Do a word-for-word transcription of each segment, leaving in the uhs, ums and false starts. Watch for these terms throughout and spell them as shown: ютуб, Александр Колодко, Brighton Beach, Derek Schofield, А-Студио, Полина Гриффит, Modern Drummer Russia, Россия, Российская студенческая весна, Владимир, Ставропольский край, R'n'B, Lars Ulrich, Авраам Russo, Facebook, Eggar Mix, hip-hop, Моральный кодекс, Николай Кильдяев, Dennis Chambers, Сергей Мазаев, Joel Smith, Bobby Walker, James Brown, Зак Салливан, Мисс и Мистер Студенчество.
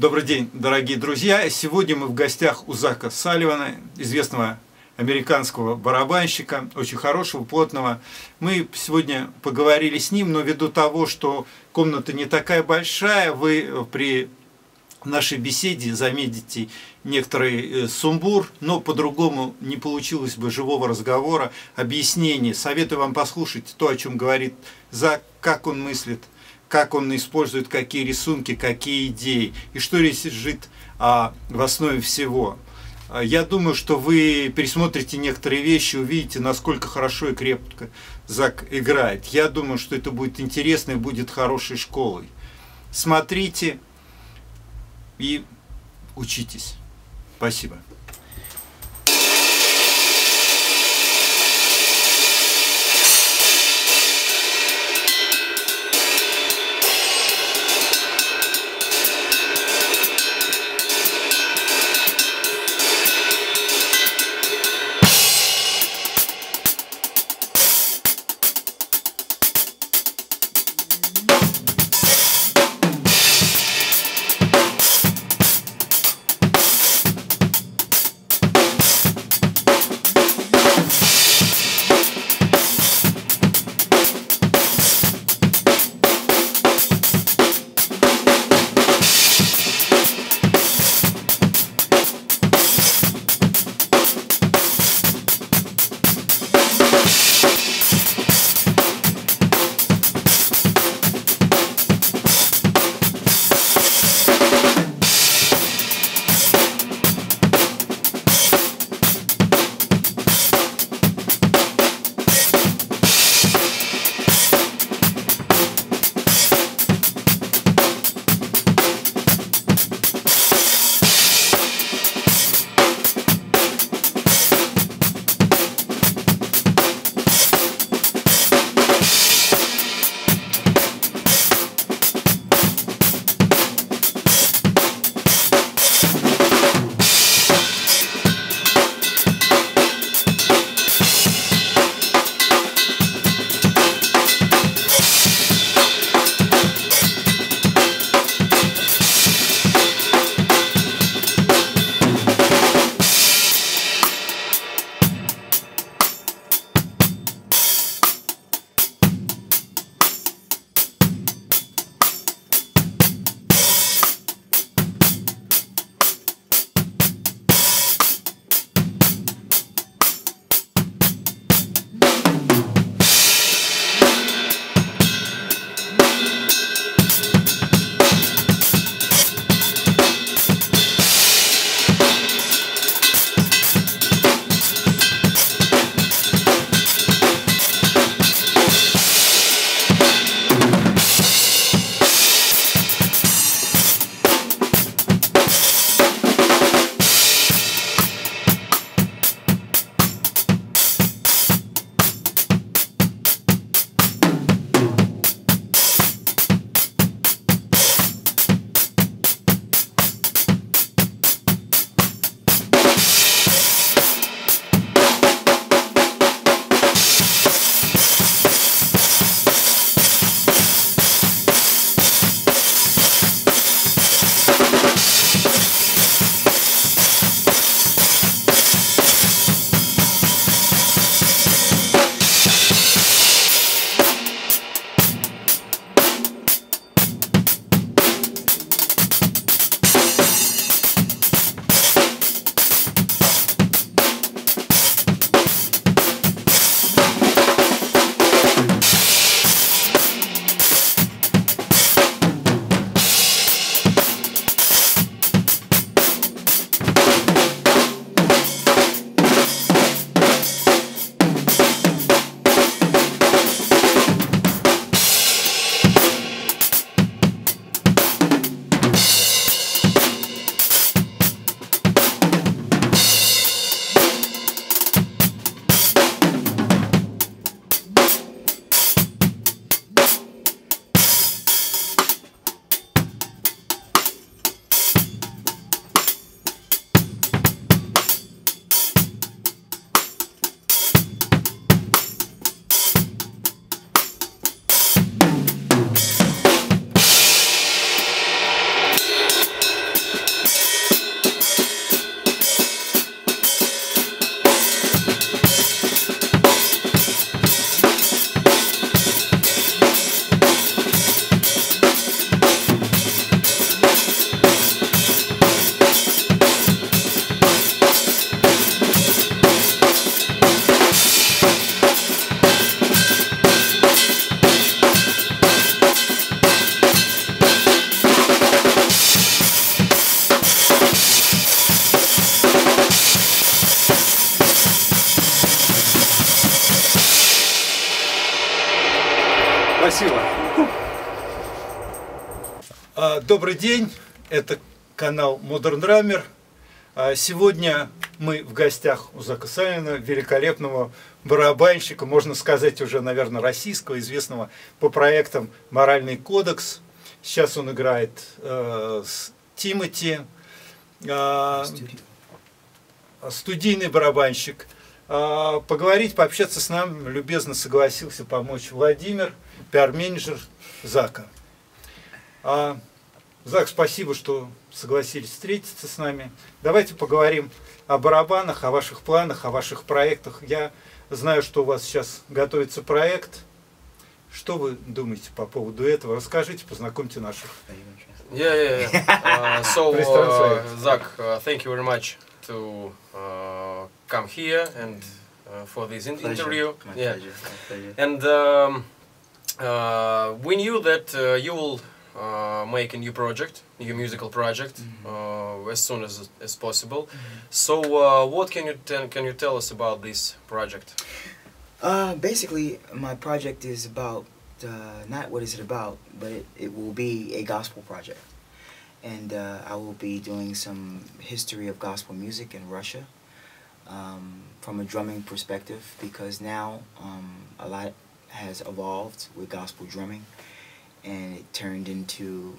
Добрый день, дорогие друзья! Сегодня мы в гостях у Зака Салливана, известного американского барабанщика, очень хорошего, плотного. Мы сегодня поговорили с ним, но ввиду того, что комната не такая большая, вы при нашей беседе заметите некоторый сумбур, но по-другому не получилось бы живого разговора, объяснений. Советую вам послушать то, о чем говорит Зак, как он мыслит, как он использует, какие рисунки, какие идеи, и что лежит а, в основе всего. Я думаю, что вы пересмотрите некоторые вещи, увидите, насколько хорошо и крепко Зак играет. Я думаю, что это будет интересно и будет хорошей школой. Смотрите и учитесь. Спасибо. красиво. Добрый день, это канал Modern Drummer. Сегодня мы в гостях у Зака Салливана, великолепного барабанщика, можно сказать, уже, наверное, российского, известного по проектам «Моральный кодекс». Сейчас он играет э, с Timati, э, студийный барабанщик. Э, поговорить, пообщаться с нами любезно согласился помочь Владимир, пиар-менеджер Зака. Э, Зак, спасибо, что согласились встретиться с нами. Давайте поговорим о барабанах, о ваших планах, о ваших проектах. Я знаю, что у вас сейчас готовится проект. Что вы думаете по поводу этого? Расскажите, познакомьте наших. Yeah, yeah, yeah. Uh, so, uh, Zach, uh, thank you very much to uh, come here and uh, for this interview. Yeah. And um, uh, we knew that uh, you will Uh, make a new project, new musical project, mm-hmm. uh, as soon as as possible. Mm-hmm. So, uh, what can you can you tell us about this project? Uh, basically, my project is about uh, not what is it about, but it, it will be a gospel project, and uh, I will be doing some history of gospel music in Russia um, from a drumming perspective, because now um, a lot has evolved with gospel drumming. And it turned into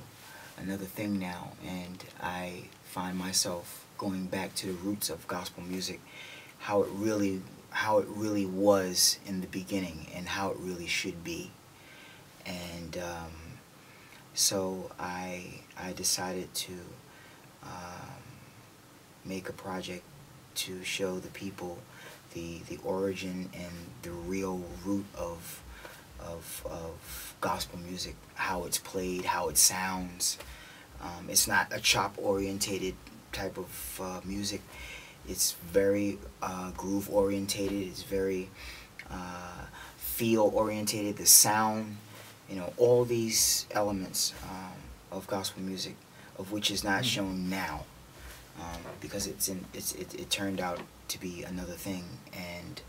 another thing now, and I find myself going back to the roots of gospel music, how it really, how it really was in the beginning, and how it really should be. And um, so I, I decided to um, make a project to show the people the the origin and the real root of. Of, of gospel music, how it's played, how it sounds. Um, it's not a chop-orientated type of uh, music. It's very uh, groove-orientated. It's very uh, feel-orientated. The sound, you know, all these elements um, of gospel music, of which is not shown now, um, because it's in, it's, it, it turned out to be another thing. And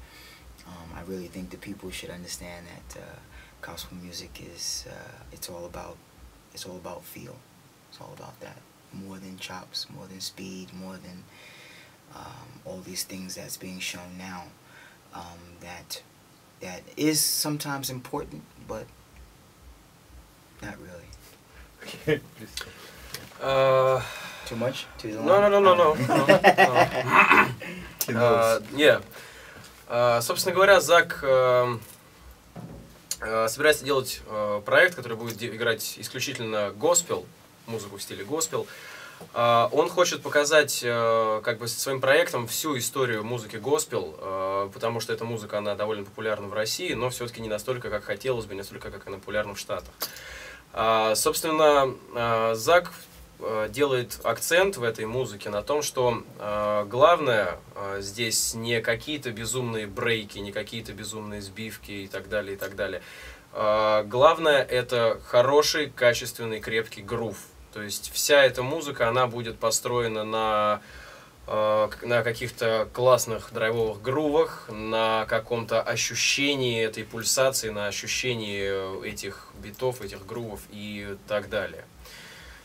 Um, I really think that people should understand that uh, gospel music is—it's uh, all about—it's all about feel. It's all about that more than chops, more than speed, more than um, all these things that's being shown now. Um, that that is sometimes important, but not really. uh, Too much? Too long? No, no, no, no, no. no, no. uh, yeah. Uh, собственно говоря, Зак uh, uh, собирается делать uh, проект, который будет играть исключительно госпел, музыку в стиле госпел. Uh, он хочет показать uh, как бы своим проектом всю историю музыки госпел, uh, потому что эта музыка, она довольно популярна в России, но все-таки не настолько, как хотелось бы, не настолько, как она популярна в Штатах. Uh, собственно, uh, Зак делает акцент в этой музыке на том, что э, главное э, здесь не какие-то безумные брейки, не какие-то безумные сбивки и так далее, и так далее. Э, главное — это хороший, качественный, крепкий грув. То есть вся эта музыка, она будет построена на, э, на каких-то классных драйвовых грувах, на каком-то ощущении этой пульсации, на ощущении этих битов, этих грувов и так далее.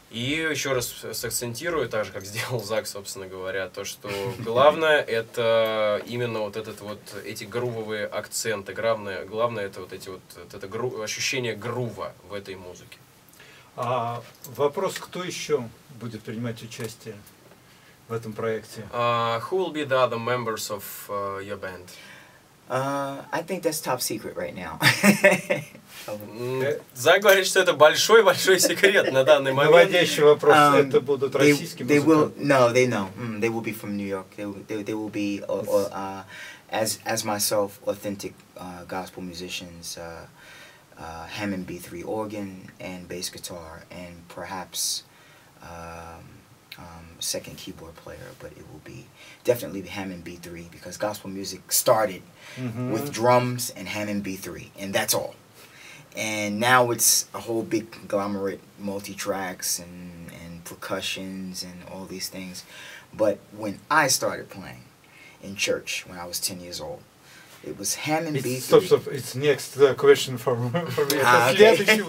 И еще раз сакцентирую, так же, как сделал Зак, собственно говоря, то, что главное — это именно вот, этот вот эти грувовые акценты. Главное, главное — это вот эти вот, это гру, ощущение грува в этой музыке. А вопрос, кто еще будет принимать участие в этом проекте? Uh, who will be the other members of uh, your band? Uh, I think that's top secret right now. Зак говорит, что это большой-большой секрет на данный момент. Наводящий вопрос, это будут российские музыканты? No, they know. Mm, they will be from New York. They will, they, they will be, uh, uh, as, as myself, authentic uh, gospel musicians, uh, uh, Hammond би три organ and bass guitar, and perhaps um, Um, second keyboard player, but it will be definitely Hammond би три, because gospel music started mm-hmm. with drums and Hammond би три, and that's all. And now it's a whole big conglomerate, multi-tracks and, and percussions and all these things. But when I started playing in church when I was ten years old, It was Hammond B three. Stop, stop. It's next uh, question for, for me. Ah, okay.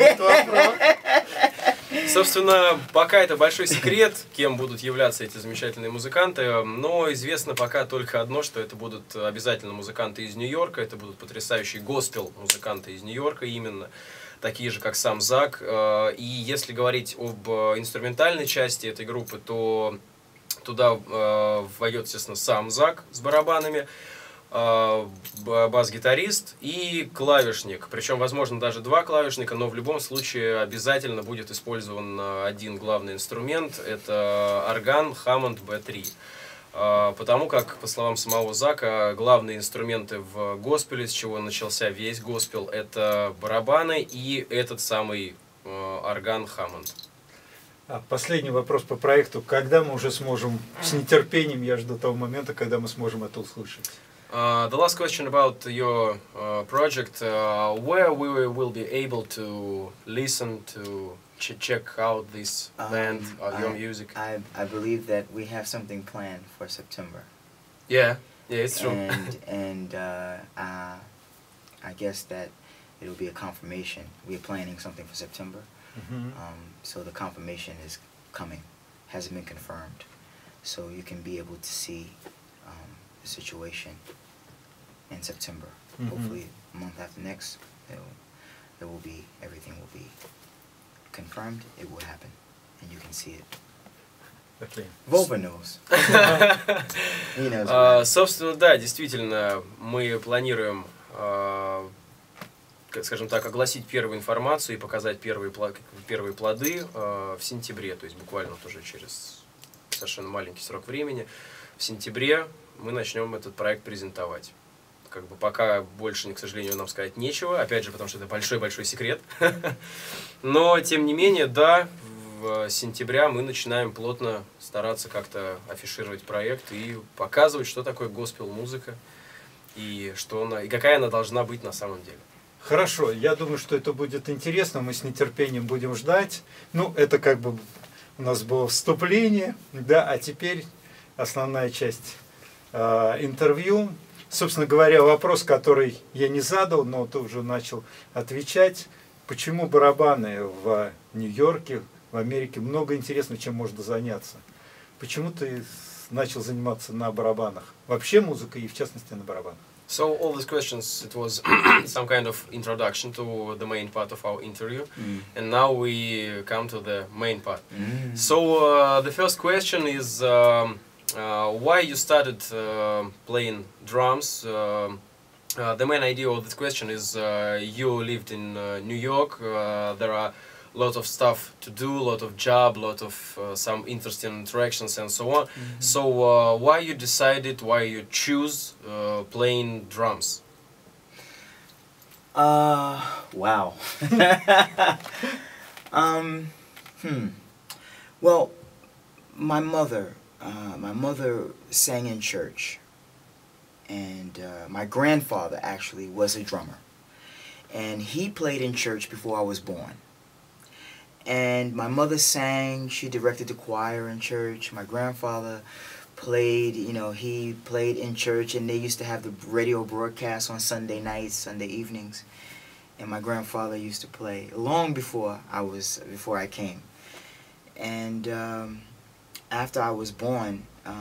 Собственно, пока это большой секрет, кем будут являться эти замечательные музыканты, но известно пока только одно, что это будут обязательно музыканты из Нью-Йорка, это будут потрясающие госпел-музыканты из Нью-Йорка именно, такие же, как сам Зак. И если говорить об инструментальной части этой группы, то туда войдет, естественно, сам Зак с барабанами, бас-гитарист и клавишник, причем возможно даже два клавишника, но в любом случае обязательно будет использован один главный инструмент, это орган Hammond би три, потому как, по словам самого Зака, главные инструменты в госпеле, с чего начался весь госпел, это барабаны и этот самый орган Hammond. Последний вопрос по проекту, когда мы уже сможем, с нетерпением я жду того момента, когда мы сможем это услышать. Uh, the last question about your uh, project, uh, where we will be able to listen to ch check out this um, band or I, your music? I, I believe that we have something planned for September. Yeah, yeah, it's true. And, and uh, uh, I guess that it'll be a confirmation. We're planning something for September, mm-hmm. um, so the confirmation is coming, hasn't been confirmed. So you can be able to see um, the situation in September. Mm-hmm. Hopefully, month after next, it will, it will be, everything will be confirmed, it will happen, and you can see it. Okay. Volver knows. He knows. Uh, собственно, да, действительно, мы планируем, uh, скажем так, огласить первую информацию и показать первые, первые плоды uh, в сентябре, то есть буквально вот уже через совершенно маленький срок времени. В сентябре мы начнем этот проект презентовать. Как бы пока больше, к сожалению, нам сказать нечего, опять же, потому что это большой-большой секрет. Но, тем не менее, да, в сентября мы начинаем плотно стараться как-то афишировать проект и показывать, что такое госпел-музыка и, что она, и какая она должна быть на самом деле. Хорошо, я думаю, что это будет интересно, мы с нетерпением будем ждать. Ну, это как бы у нас было вступление, да, а теперь основная часть интервью. Собственно говоря, вопрос, который я не задал, но ты уже начал отвечать. Почему барабаны в Нью-Йорке, в Америке? Много интересного, чем можно заняться. Почему ты начал заниматься на барабанах? Вообще музыкой и в частности на барабанах. So all these questions, it was some kind of introduction to the main part of our interview, mm. and now we come to the main part. Mm. So uh, the first question is. Um, Uh, why you started uh, playing drums? Uh, uh, the main idea of this question is uh, you lived in uh, New York. Uh, there are a lot of stuff to do, a lot of job, a lot of uh, some interesting interactions and so on. Mm-hmm. So uh, why you decided, why you choose uh, playing drums? Uh, wow. um, hmm. Well, my mother. Uh, my mother sang in church, and uh, my grandfather actually was a drummer, and he played in church before I was born. And my mother sang; she directed the choir in church. My grandfather played; you know, he played in church, and they used to have the radio broadcast on Sunday nights, Sunday evenings. And my grandfather used to play long before I was before I came, and. Um, After I was born, uh,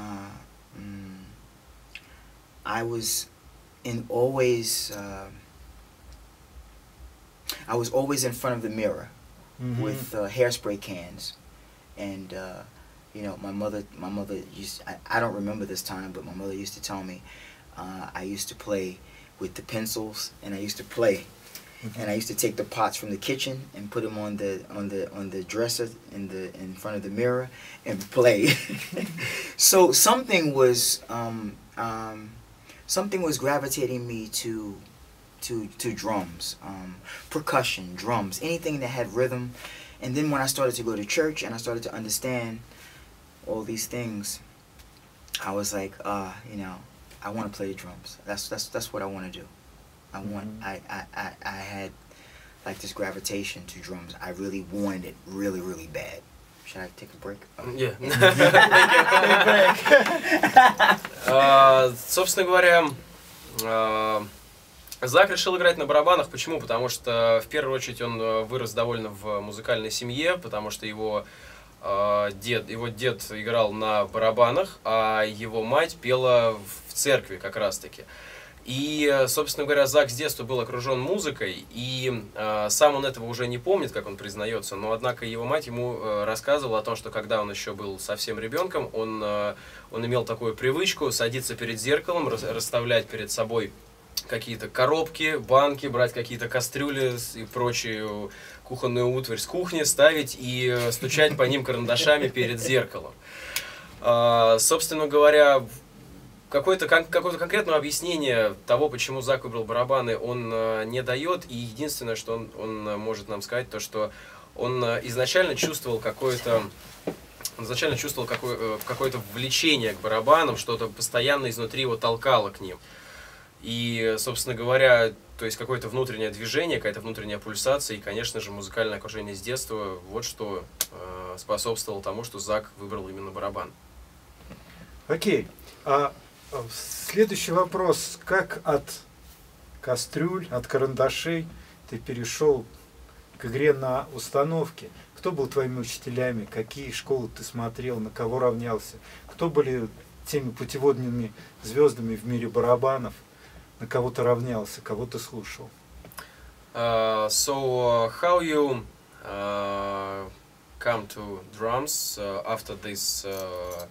mm, I was in always. Uh, I was always in front of the mirror mm-hmm. with uh, hairspray cans, and uh, you know my mother. My mother used. I, I don't remember this time, but my mother used to tell me uh, I used to play with the pencils, and I used to play, mm-hmm. and I used to take the pots from the kitchen and put them on the on the on the dresser in the in front of the mirror and play. So something was um, um, something was gravitating me to to to drums, um, percussion, drums, anything that had rhythm. And then when I started to go to church and I started to understand all these things, I was like, uh, you know, I want to play the drums. That's that's that's what I want to do. I want. I, I, I, I had like this gravitation to drums. I really wanted it, really, really bad. Should I take a break? Oh. Yeah. Собственно говоря, Зак решил играть на барабанах. Почему? Потому что, в первую очередь, он вырос довольно в музыкальной семье, потому что его, э, дед, его дед играл на барабанах, а его мать пела в церкви как раз-таки. И, собственно говоря, Зак с детства был окружен музыкой, и э, сам он этого уже не помнит, как он признается, но, однако, его мать ему э, рассказывала о том, что когда он еще был совсем ребенком, он, э, он имел такую привычку садиться перед зеркалом, рас, расставлять перед собой какие-то коробки, банки, брать какие-то кастрюли и прочую кухонную утварь с кухни, ставить и стучать по ним карандашами перед зеркалом. А, собственно говоря, какое-то кон какое-то конкретное объяснение того, почему Зак выбрал барабаны, он а, не дает. И единственное, что он, он может нам сказать, то, что он а, изначально чувствовал какое-то... Он изначально чувствовал какое- какое-то влечение к барабанам, что-то постоянно изнутри его толкало к ним. И, собственно говоря, то есть какое-то внутреннее движение, какая-то внутренняя пульсация и, конечно же, музыкальное окружение с детства, вот что э, способствовало тому, что Зак выбрал именно барабан. Окей. А следующий вопрос. Как от кастрюль, от карандашей ты перешел к игре на установке? Кто был твоими учителями? Какие школы ты смотрел? На кого равнялся? Кто были теми путеводными звездами в мире барабанов? На кого-то равнялся, кого-то слушал. Uh, so uh, how you uh, come to drums uh, after these uh,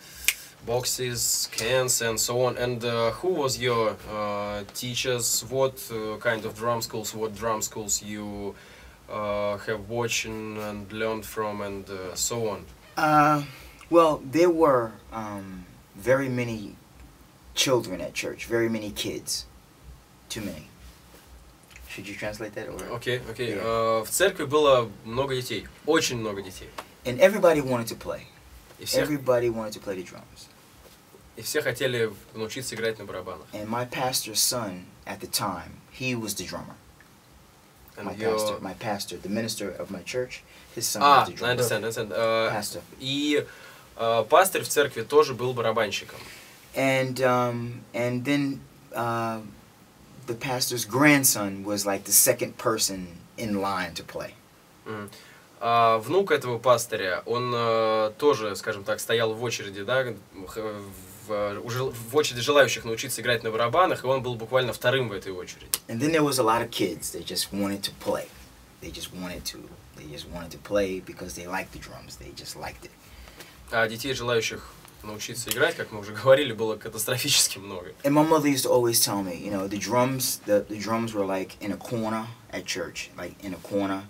boxes, cans, and so on? And uh, who was your uh, teachers? What uh, kind of drum schools? What drum schools you uh, have watched and learned from, and uh, so on? Uh, well, there were um, very many children at church. Very many kids. Too many. Should you translate that? Or? Okay, okay. Yeah. Uh, в церкви было много детей, очень много детей. And everybody wanted to play. И все... Everybody wanted to play the drums. И все хотели научиться играть на барабанах. And my pastor's son at the time, he was the drummer. And my your... pastor, my pastor, the minister of my church, his son ah, was the drummer. I understand, I understand. Uh, pastor. И uh, пастырь в церкви тоже был барабанщиком. And um, and then. Uh, The pastor's grandson was like the second person in line to play. Mm. А внук этого пастыря, он uh, тоже, скажем так, стоял в очереди, да, в, в очереди желающих научиться играть на барабанах, и он был буквально вторым в этой очереди. And then there was a lot of kids. They just wanted to play. They just wanted to. They just wanted to play because they liked the drums. They just liked it. А детей, желающих научиться играть, как мы уже говорили, было катастрофически много. And my mother used to always tell me, you know, the drums, the, the drums were like in a corner at church, like in a corner,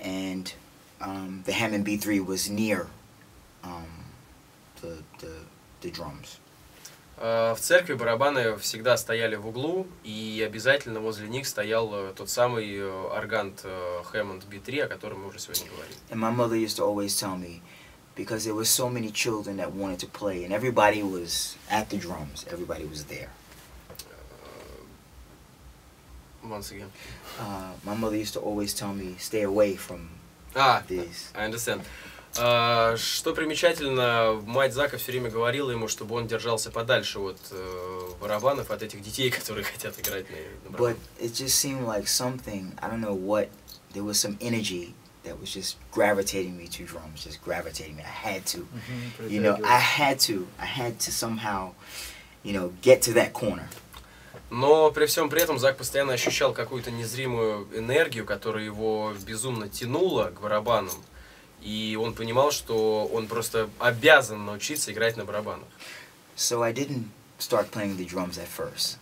and um, the Hammond би три was near um, the, the, the drums. Uh, в церкви барабаны всегда стояли в углу, и обязательно возле них стоял uh, тот самый орган uh, Hammond би три, о котором мы уже сегодня говорили. And my mother used to always tell me, because there were so many children that wanted to play, and everybody was at the drums. Everybody was there. Uh, once again, uh, my mother used to always tell me, "Stay away from ah, these." I understand. Uh, что примечательно, мать Зака все время говорила ему, чтобы он держался подальше от uh, барабанов, от этих детей, которые хотят играть на, на барабанах. But it just seemed like something. I don't know what. There was some energy that was just gravitating me to drums, just gravitating me. I had to, mm-hmm, you know, I had to, I had to somehow, you know, get to that corner. Но при всем при этом Зак постоянно ощущал какую-то незримую энергию, которая его безумно тянула к барабанам, и он понимал, что он просто обязан научиться играть на барабанах. So I didn't start playing the drums at first.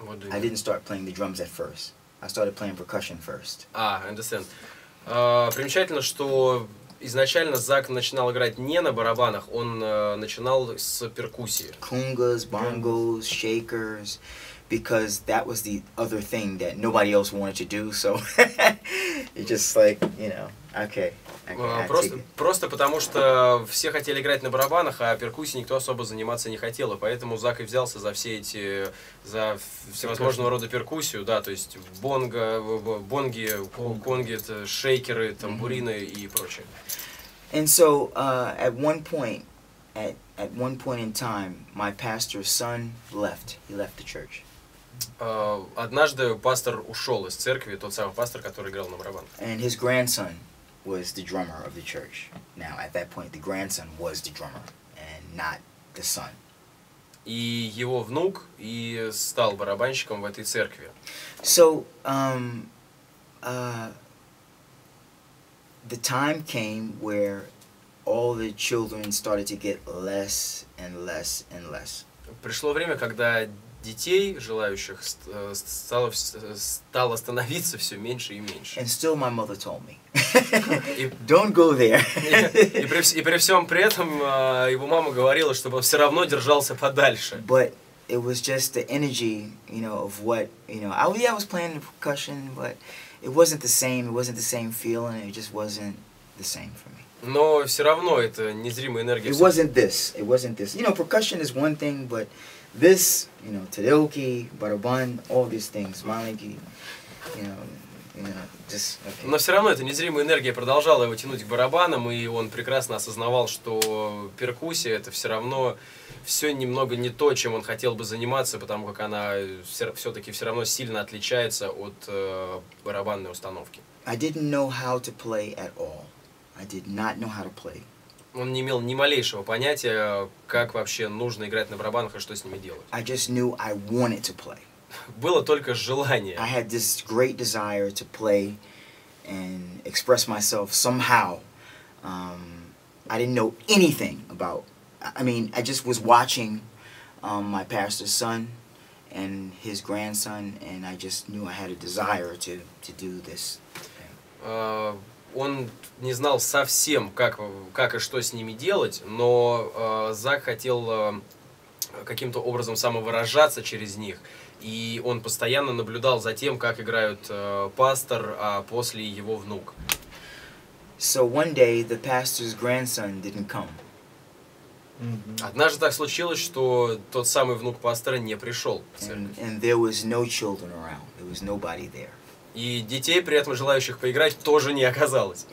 What do you mean? I didn't start playing the drums at first. I started playing percussion first. Ah, I understand. Uh, примечательно, что изначально Зак начинал играть не на барабанах, он uh, начинал с перкуссии. Congas, bongos, shakers, because that was the other thing that nobody else wanted to do, so it's just like, you know, okay. okay uh, просто, просто потому что все хотели играть на барабанах, а перкуссией никто особо заниматься не хотел, и поэтому Зак и взялся за все эти, за всевозможного рода перкуссию, да, то есть бонго, бонги, конги, шейкеры, тамбурины mm-hmm. и прочее. And so uh, at one point at At one point in time, my pastor's son left. He left the church. Uh, однажды пастор ушел из церкви, тот самый пастор, который играл на барабанах. And his grandson was the drummer of the church. Now, at that point, the grandson was the drummer and not the son. И его внук и стал барабанщиком в этой церкви. So, um, uh, the time came where all the children started to get less and less and less. Пришло время, когда детей, желающих, стало, стало становиться все меньше и меньше. And still my mother told me, don't go there. И, и, при, и при всем при этом его мама говорила, чтобы он все равно держался подальше. But it was just the energy, you know, of what, you know, I, yeah, I was playing the percussion, but it wasn't the same, it wasn't the same feeling, it just wasn't the same for me. Но все равно это незримая энергия. It wasn't this, it wasn't this. You know, percussion is one thing, but this, you know, tadilki, барабан, all these things, маленький, you know, you know, just. Okay. Но все равно эта незримая энергия продолжала его тянуть к барабанам, и он прекрасно осознавал, что перкуссия это все равно все немного не то, чем он хотел бы заниматься, потому как она все-таки все равно сильно отличается от э, барабанной установки. I didn't know how to play at all. I did not know how to play. Он не имел ни малейшего понятия, как вообще нужно играть на барабанах и что с ними делать. I just knew I wanted to play. Было только желание. I had this great desire to play and express myself somehow. Um, I didn't know anything about. I mean, I just was watching um, my pastor's son and his grandson, and I just knew I had a desire to to do this. Uh, Он не знал совсем, как, как и что с ними делать, но э, Зак хотел э, каким-то образом самовыражаться через них. И он постоянно наблюдал за тем, как играют э, пастор, а после его внук. So one day the pastor's grandson didn't come. Mm-hmm. Однажды так случилось, что тот самый внук пастора не пришел в церковь. And, and there was no children around. There was nobody there. И детей, при этом желающих поиграть, тоже не оказалось.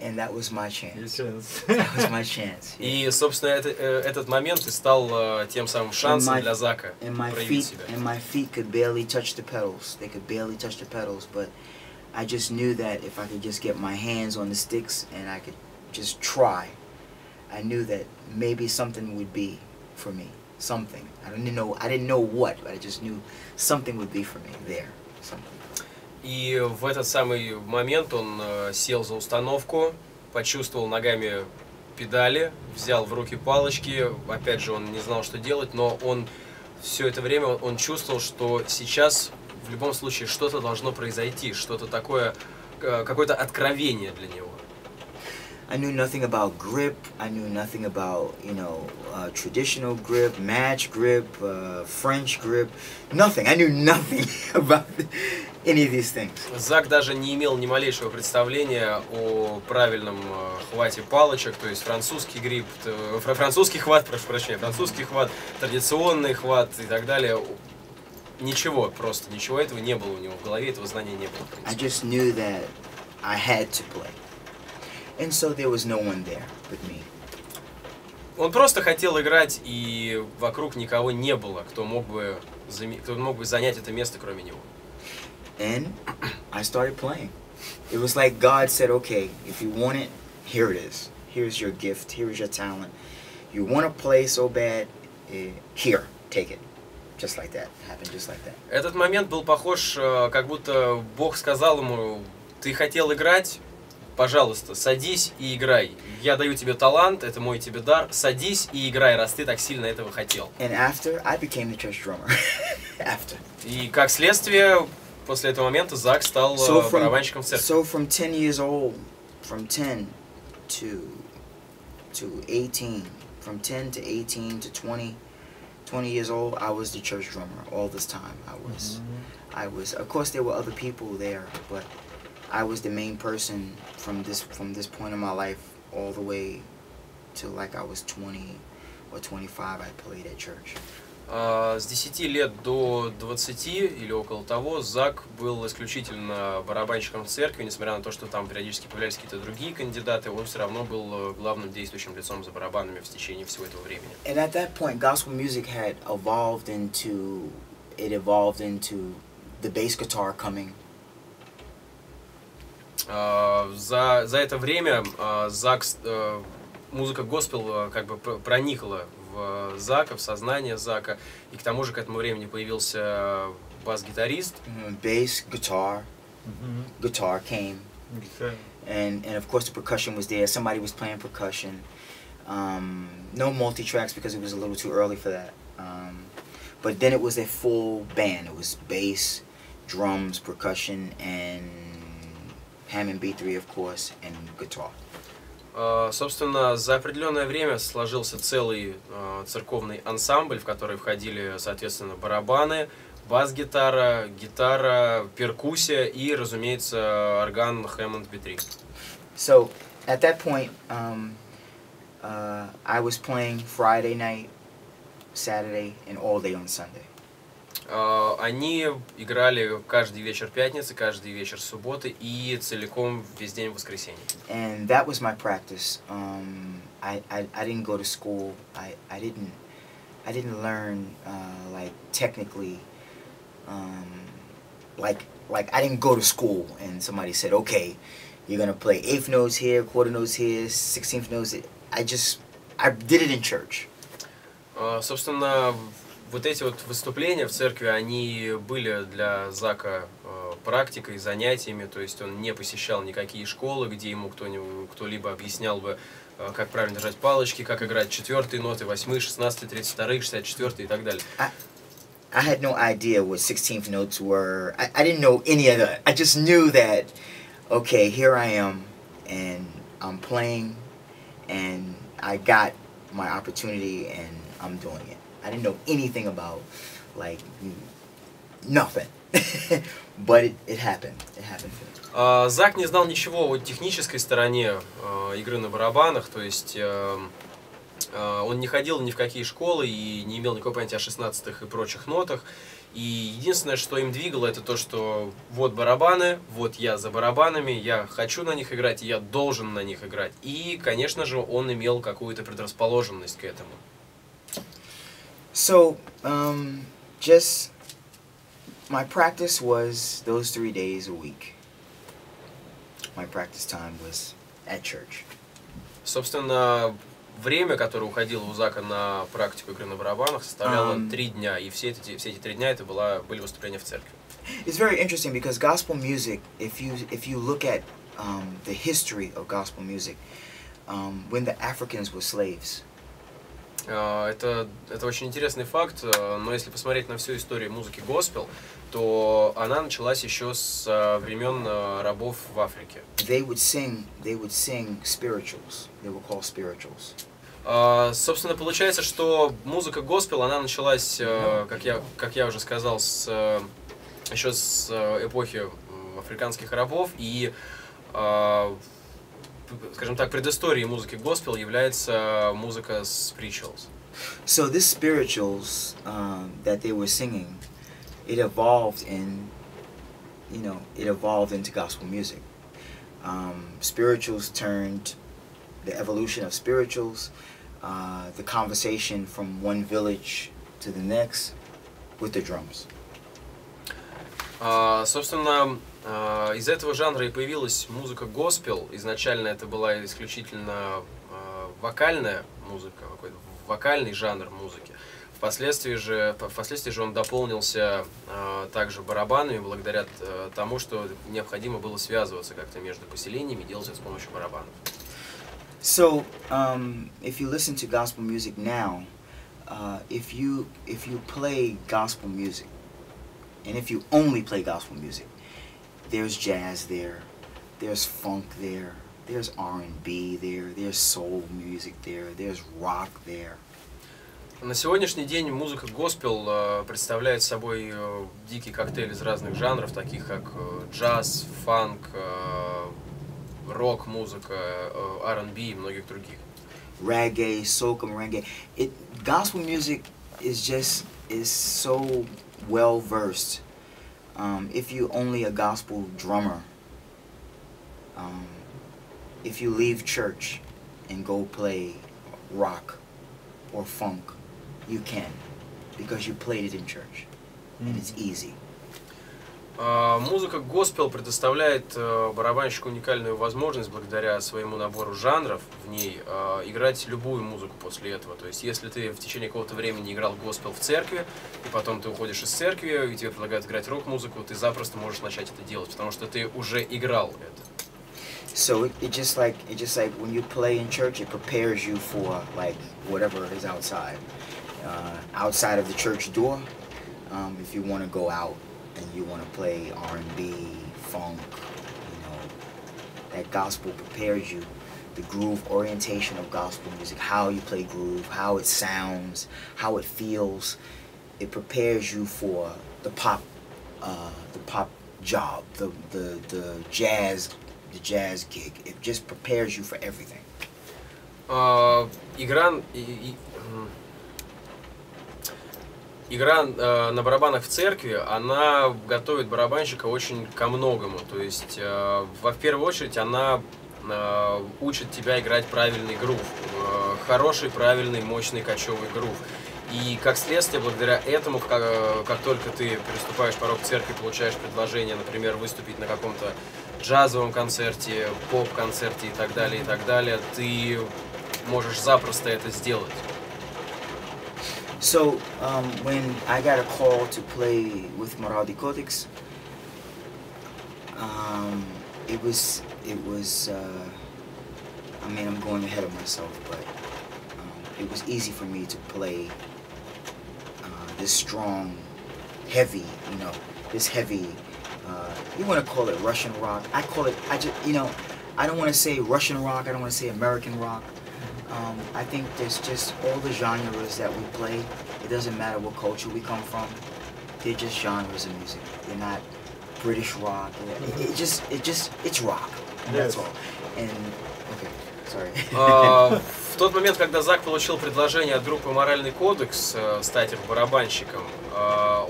И, собственно, это, этот момент и стал тем самым шансом my, для Зака проявить себя. И в этот самый момент он сел за установку, почувствовал ногами педали, взял в руки палочки. Опять же, он не знал, что делать, но он все это время он чувствовал, что сейчас в любом случае что-то должно произойти, что-то такое, какое-то откровение для него. I knew nothing about grip. I knew nothing about, you know, uh, traditional grip, match grip, uh, French grip. Nothing. I knew nothing about any of these things. Зак даже не имел ни малейшего представления о правильном хвате палочек, то есть французский грип, французский хват, прошу прощения, французский хват, традиционный хват и так далее. Ничего, просто ничего этого не было у него в голове, этого знания не было. I just knew that I had to play. And so there was no one there but me. Он просто хотел играть, и вокруг никого не было, кто мог бы, кто мог бы занять это место, кроме него. And I started playing. It was like God said, okay, if you want it, here it is. Here's your gift, here's your talent. You want to play so bad, here, take it. Just like that. Happened just like that. Этот момент был похож, как будто Бог сказал ему, ты хотел играть? Пожалуйста, садись и играй. Я даю тебе талант, это мой тебе дар. Садись и играй, раз ты так сильно этого хотел. And after, I became the church drummer. After. И как следствие, после этого момента Зак стал so from, барабанщиком в церкви. So from ten years old, from ten to to eighteen, from ten to eighteen to twenty, twenty years old, I was the church drummer all this time. I was, mm-hmm. I was. Of course, there were other people there, but I was the main person from this from this point in my life all the way till like I was twenty or twenty-five. I played at church. С десяти лет до двадцати или около того Зак был исключительно барабанщиком в церкви, несмотря на то, что там периодически появлялись какие-то другие кандидаты, он все равно был главным действующим лицом за барабанами в течение всего этого времени. And at that point, gospel music had evolved into, it evolved into the bass guitar coming. Uh, за, за это время uh, Зак, uh, музыка госпел uh, как бы проникла в Зака, в сознание Зака, и к тому же к этому времени появился бас-гитарист. Bass, guitar, guitar came, and and of course the percussion was there. Somebody was playing percussion. Um, no multi-tracks because it was a little too early for that. Um, but then it was a full band. It was bass, drums, percussion, and Hammond би три, of course, and guitar. Uh, собственно, за определенное время сложился целый uh, церковный ансамбль, в который входили, соответственно, барабаны, бас-гитара, гитара, перкуссия и, разумеется, орган Hammond би три. So, at that point, um, uh, I was playing Friday night, Saturday, and all day on Sunday. Uh, они играли каждый вечер пятницы, каждый вечер субботы и целиком весь день воскресенья. And that was my practice. Um, I, I I didn't go to school. I I didn't I didn't learn uh, like technically, um, like like I didn't go to school. And somebody said, okay, you're gonna play eighth notes here, quarter notes here, sixteenth notes. I just I did it in church. Uh, собственно. Вот эти вот выступления в церкви, они были для Зака э, практикой, занятиями, то есть он не посещал никакие школы, где ему кто-нибудь, кто-либо объяснял бы, э, как правильно держать палочки, как играть четвертые ноты, восьмые, шестнадцатые, тридцать вторые, шестьдесят четвертые и так далее. I, I had no idea what sixteenth notes were. I, I didn't know any of that. I just knew that, okay, here I am, and I'm playing, and I got my opportunity, and I'm doing it. I didn't know anything about, like, nothing, but it, it happened. It happened for me. Uh, Зак не знал ничего о технической стороне uh, игры на барабанах, то есть uh, uh, он не ходил ни в какие школы и не имел никакого понятия о шестнадцатых и прочих нотах. И единственное, что им двигало, это то, что вот барабаны, вот я за барабанами, я хочу на них играть, я должен на них играть. И, конечно же, он имел какую-то предрасположенность к этому. So, um, just my practice was those three days a week. My practice time was at church. Собственно, время, которое уходило у Зака на практику игры на барабанах, составляло три дня, и все эти все эти три дня это была были выступления в церкви. It's very interesting because gospel music, if you if you look at um, the history of gospel music, um, when the Africans were slaves. Uh, это, это очень интересный факт, uh, но если посмотреть на всю историю музыки госпел, то она началась еще с uh, времен uh, рабов в Африке. They would sing, they would sing spirituals. They were called spirituals. Uh, собственно, получается, что музыка госпел, она началась, uh, как, я, как я уже сказал, с, uh, еще с uh, эпохи африканских рабов, и... Uh, скажем так, предысторией музыки госпел является музыка spirituals. So this spirituals um, that they were singing, it evolved in, you know, it evolved into gospel music. Um, spirituals turned the evolution of spirituals, uh, the conversation from one village to the next with the drums. Uh, собственно, Uh, из этого жанра и появилась музыка госпел. Изначально это была исключительно uh, вокальная музыка, какой-то вокальный жанр музыки. Впоследствии же, впоследствии же он дополнился uh, также барабанами, благодаря uh, тому, что необходимо было связываться как-то между поселениями и делать это с помощью барабанов. So, um, if you listen to gospel music now, uh, if you if you play gospel music, and if you only play gospel music. There's jazz there, there's funk there, there's R and B there, there's soul music there, there's rock there. На сегодняшний день музыка госпел представляет собой дикий коктейль из разных жанров, таких как джаз, фанк, рок-музыка, R and B и многих других. Reggae, soca, merengue. It gospel music is just is so well versed. Um, if you only a gospel drummer, um, if you leave church and go play rock or funk, you can, because you played it in church, and it's easy. Музыка госпел предоставляет барабанщику уникальную возможность благодаря своему набору жанров в ней играть любую музыку после этого. То есть, если ты в течение какого-то времени играл госпел в церкви, и потом ты уходишь из церкви, и тебе предлагают играть рок-музыку, ты запросто можешь начать это делать, потому что ты уже играл это. So it, it just like it just like when you play in church, it prepares you for like whatever is outside, uh, outside of the church door. Um, if you want to go out. And you want to play R and B, funk, you know, that gospel prepares you. The groove orientation of gospel music, how you play groove, how it sounds, how it feels, it prepares you for the pop, uh, the pop job, the the the jazz, the jazz gig. It just prepares you for everything. Uh, Igran. Игра э, на барабанах в церкви, она готовит барабанщика очень ко многому. То есть, э, во первую очередь, она э, учит тебя играть правильный грув. Э, хороший, правильный, мощный кочевый грув. И, как следствие, благодаря этому, как, э, как только ты переступаешь порог церкви, получаешь предложение, например, выступить на каком-то джазовом концерте, поп-концерте и так далее, и так далее, ты можешь запросто это сделать. So um, when I got a call to play with Moralny Codex, um, it was it was uh, I mean I'm going ahead of myself, but um, it was easy for me to play uh, this strong, heavy, you know, this heavy. Uh, you want to call it Russian rock? I call it I just you know I don't want to say Russian rock. I don't want to say American rock. Um, I think there's just all the genres that we play. It doesn't matter what culture we come from. They're just genres of music. They're not British rock. It, it just, it just, it's rock. And that's all. And okay, sorry. Uh, в тот момент, когда Зак получил предложение от группы «Моральный кодекс» стать барабанщиком,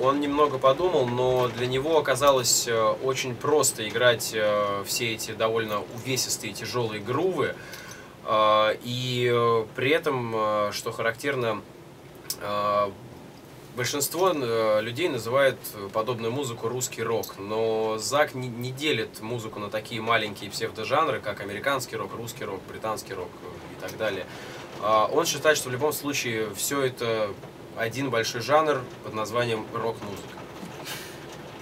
он немного подумал, но для него оказалось очень просто играть все эти довольно увесистые тяжелые грувы. И при этом, что характерно, большинство людей называют подобную музыку русский рок, но Зак не делит музыку на такие маленькие псевдожанры, как американский рок, русский рок, британский рок и так далее. Он считает, что в любом случае все это один большой жанр под названием рок-музыка.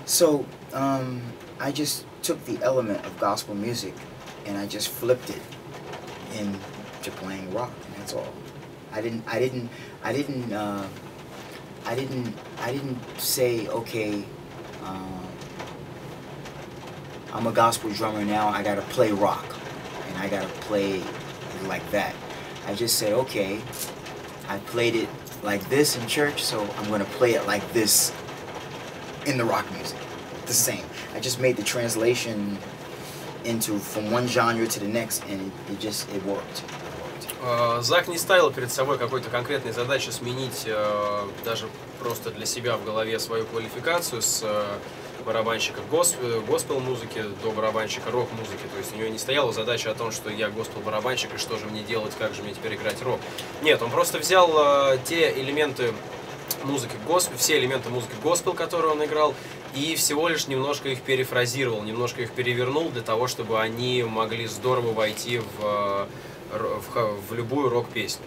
So, um, I just took the element of gospel music and I just flipped it. Into playing rock, and that's all. I didn't, I didn't, I didn't, uh, I didn't, I didn't say, okay, uh, I'm a gospel drummer now. I gotta play rock, and I gotta play like that. I just said, okay, I played it like this in church, so I'm gonna play it like this in the rock music. The same. I just made the translation. Into from one genre to the next, and it just it worked. Зак не ставил перед собой какой-то конкретной задачи сменить даже просто для себя в голове свою квалификацию с барабанщика госпел музыки до барабанщика рок музыки. То есть у него не стояла задача о том, что я госпел барабанщик и что же мне делать, как же мне теперь играть рок. Нет, он просто взял те элементы музыки госпел, все элементы музыки госпел, которые он играл. И всего лишь немножко их перефразировал, немножко их перевернул для того, чтобы они могли здорово войти в, в, в любую рок-песню.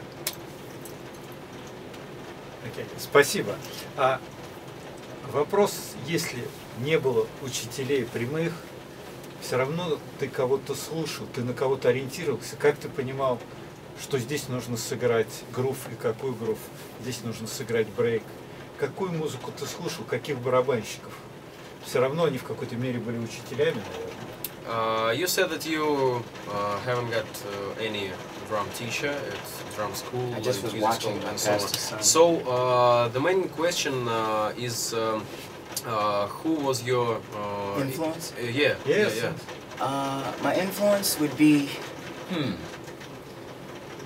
Okay. Спасибо. А вопрос, если не было учителей прямых, все равно ты кого-то слушал, ты на кого-то ориентировался, как ты понимал, что здесь нужно сыграть грув и какой грув, здесь нужно сыграть брейк, какую музыку ты слушал, каких барабанщиков? Все равно они в какой-то мере были учителями. Uh, you said that you uh, haven't got uh, any drum teacher at drum school. I just was watching and so on. So uh, the main question uh, is uh, uh, who was your uh, influence? Uh, yeah. Yes. Yeah, yeah. Uh, my influence would be hmm.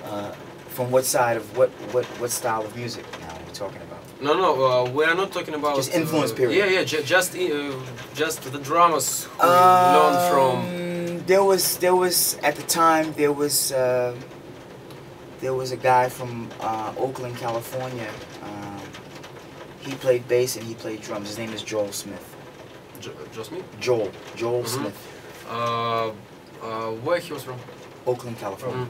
Uh, from what side of what what what style of music now we're talking about? No, no, uh, we are not talking about just influence uh, period. Yeah, yeah, ju just uh, just the dramas we um, learned from. There was there was at the time there was uh, there was a guy from uh, Oakland, California. Uh, he played bass and he played drums. His name is Joel Smith. Jo Joel Smith. Joel Joel mm-hmm. Smith. Uh, uh, where he was from? Окленд, Калифорния.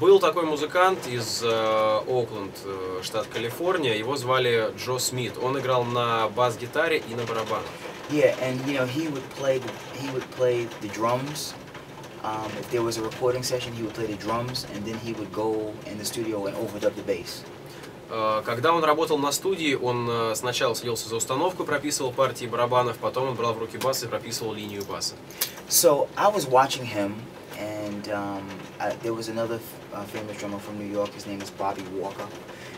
Был такой музыкант из Окленд, uh, uh, штат Калифорния. Его звали Джо Смит. Он играл на бас-гитаре и на барабанах. Yeah, and you know he would play the, he would play the drums. Um, if there was a recording session, he would play the drums, and then he would go in the studio and overdub the bass. Uh, когда он работал на студии, он uh, сначала садился за установку, прописывал партии барабанов, потом он брал в руки бас и прописывал линию баса. So I was watching him. And um, I, there was another uh, famous drummer from New York. His name is Bobby Walker.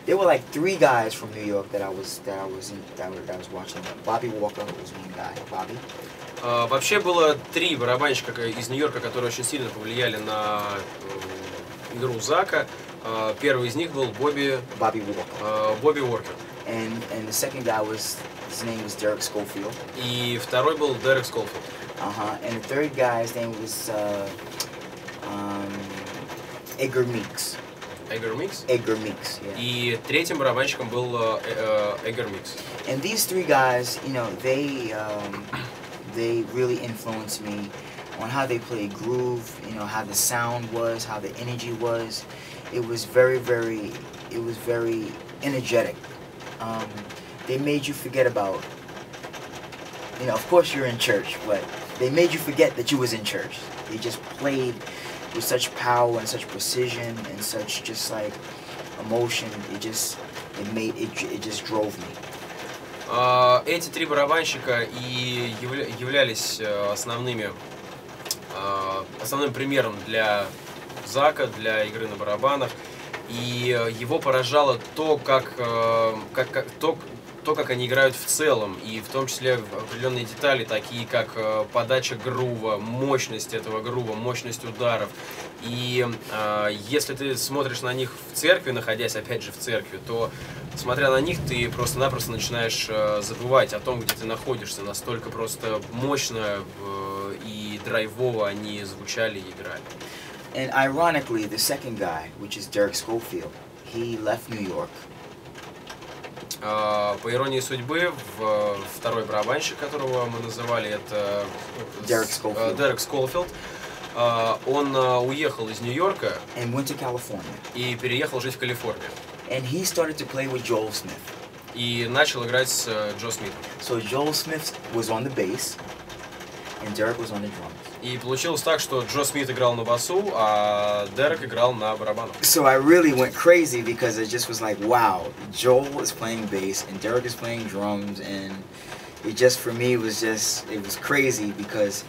There were like three guys from New York that I was that I was in, that, I was, that I was watching. Bobby Walker was one guy. Bobby. Uh, вообще было три барабанщика из Нью-Йорка, которые очень сильно повлияли на uh, игру Зака. Uh, первый из них был Бобби. Bobby Walker. Uh, Bobby Walker. And and the second guy was his name was Derek Schofield. И второй был Derek Schofield. Uh-huh. And the third guy's name was. Uh, Um, Eggar Mix. Eggar Mix? Eggar Mix, yeah. И третьим барабанщиком был uh, uh, Eggar Mix. And these three guys, you know, they um, they really influenced me on how they played groove, you know, how the sound was, how the energy was. It was very, very, it was very energetic. Um, they made you forget about, you know, of course you're in church, but they made you forget that you was in church. They just played with such power and such precision and such just like emotion. It just it made it it just drove me. Эти три барабанщика и являлись основными основным примером для Зака, для игры на барабанах, и его поражало то, как как как то то, как они играют в целом, и в том числе определенные детали, такие как подача грува, мощность этого грува, мощность ударов. И э, если ты смотришь на них в церкви, находясь опять же в церкви, то, смотря на них, ты просто-напросто начинаешь э, забывать о том, где ты находишься. Настолько просто мощно э, и драйвово они звучали и играли. And ironically, the second guy, which is Derek Schofield, he left New York. Uh, по иронии судьбы, в, второй барабанщик, которого мы называли, это Дерек Скоуфилд. Дерек Скоуфилд. Uh, он uh, уехал из Нью-Йорка и переехал жить в Калифорнию. And he started to play with Joel Smith. И начал играть с Джо Смитом. So Joel Smith was on the bass, and Derek was on the drums. И получилось так, что Джо Смит играл на басу, а Дерек играл на барабанах. So I really went crazy because it just was like, wow, Joel is playing bass and Derek is playing drums, and it just for me was just it was crazy because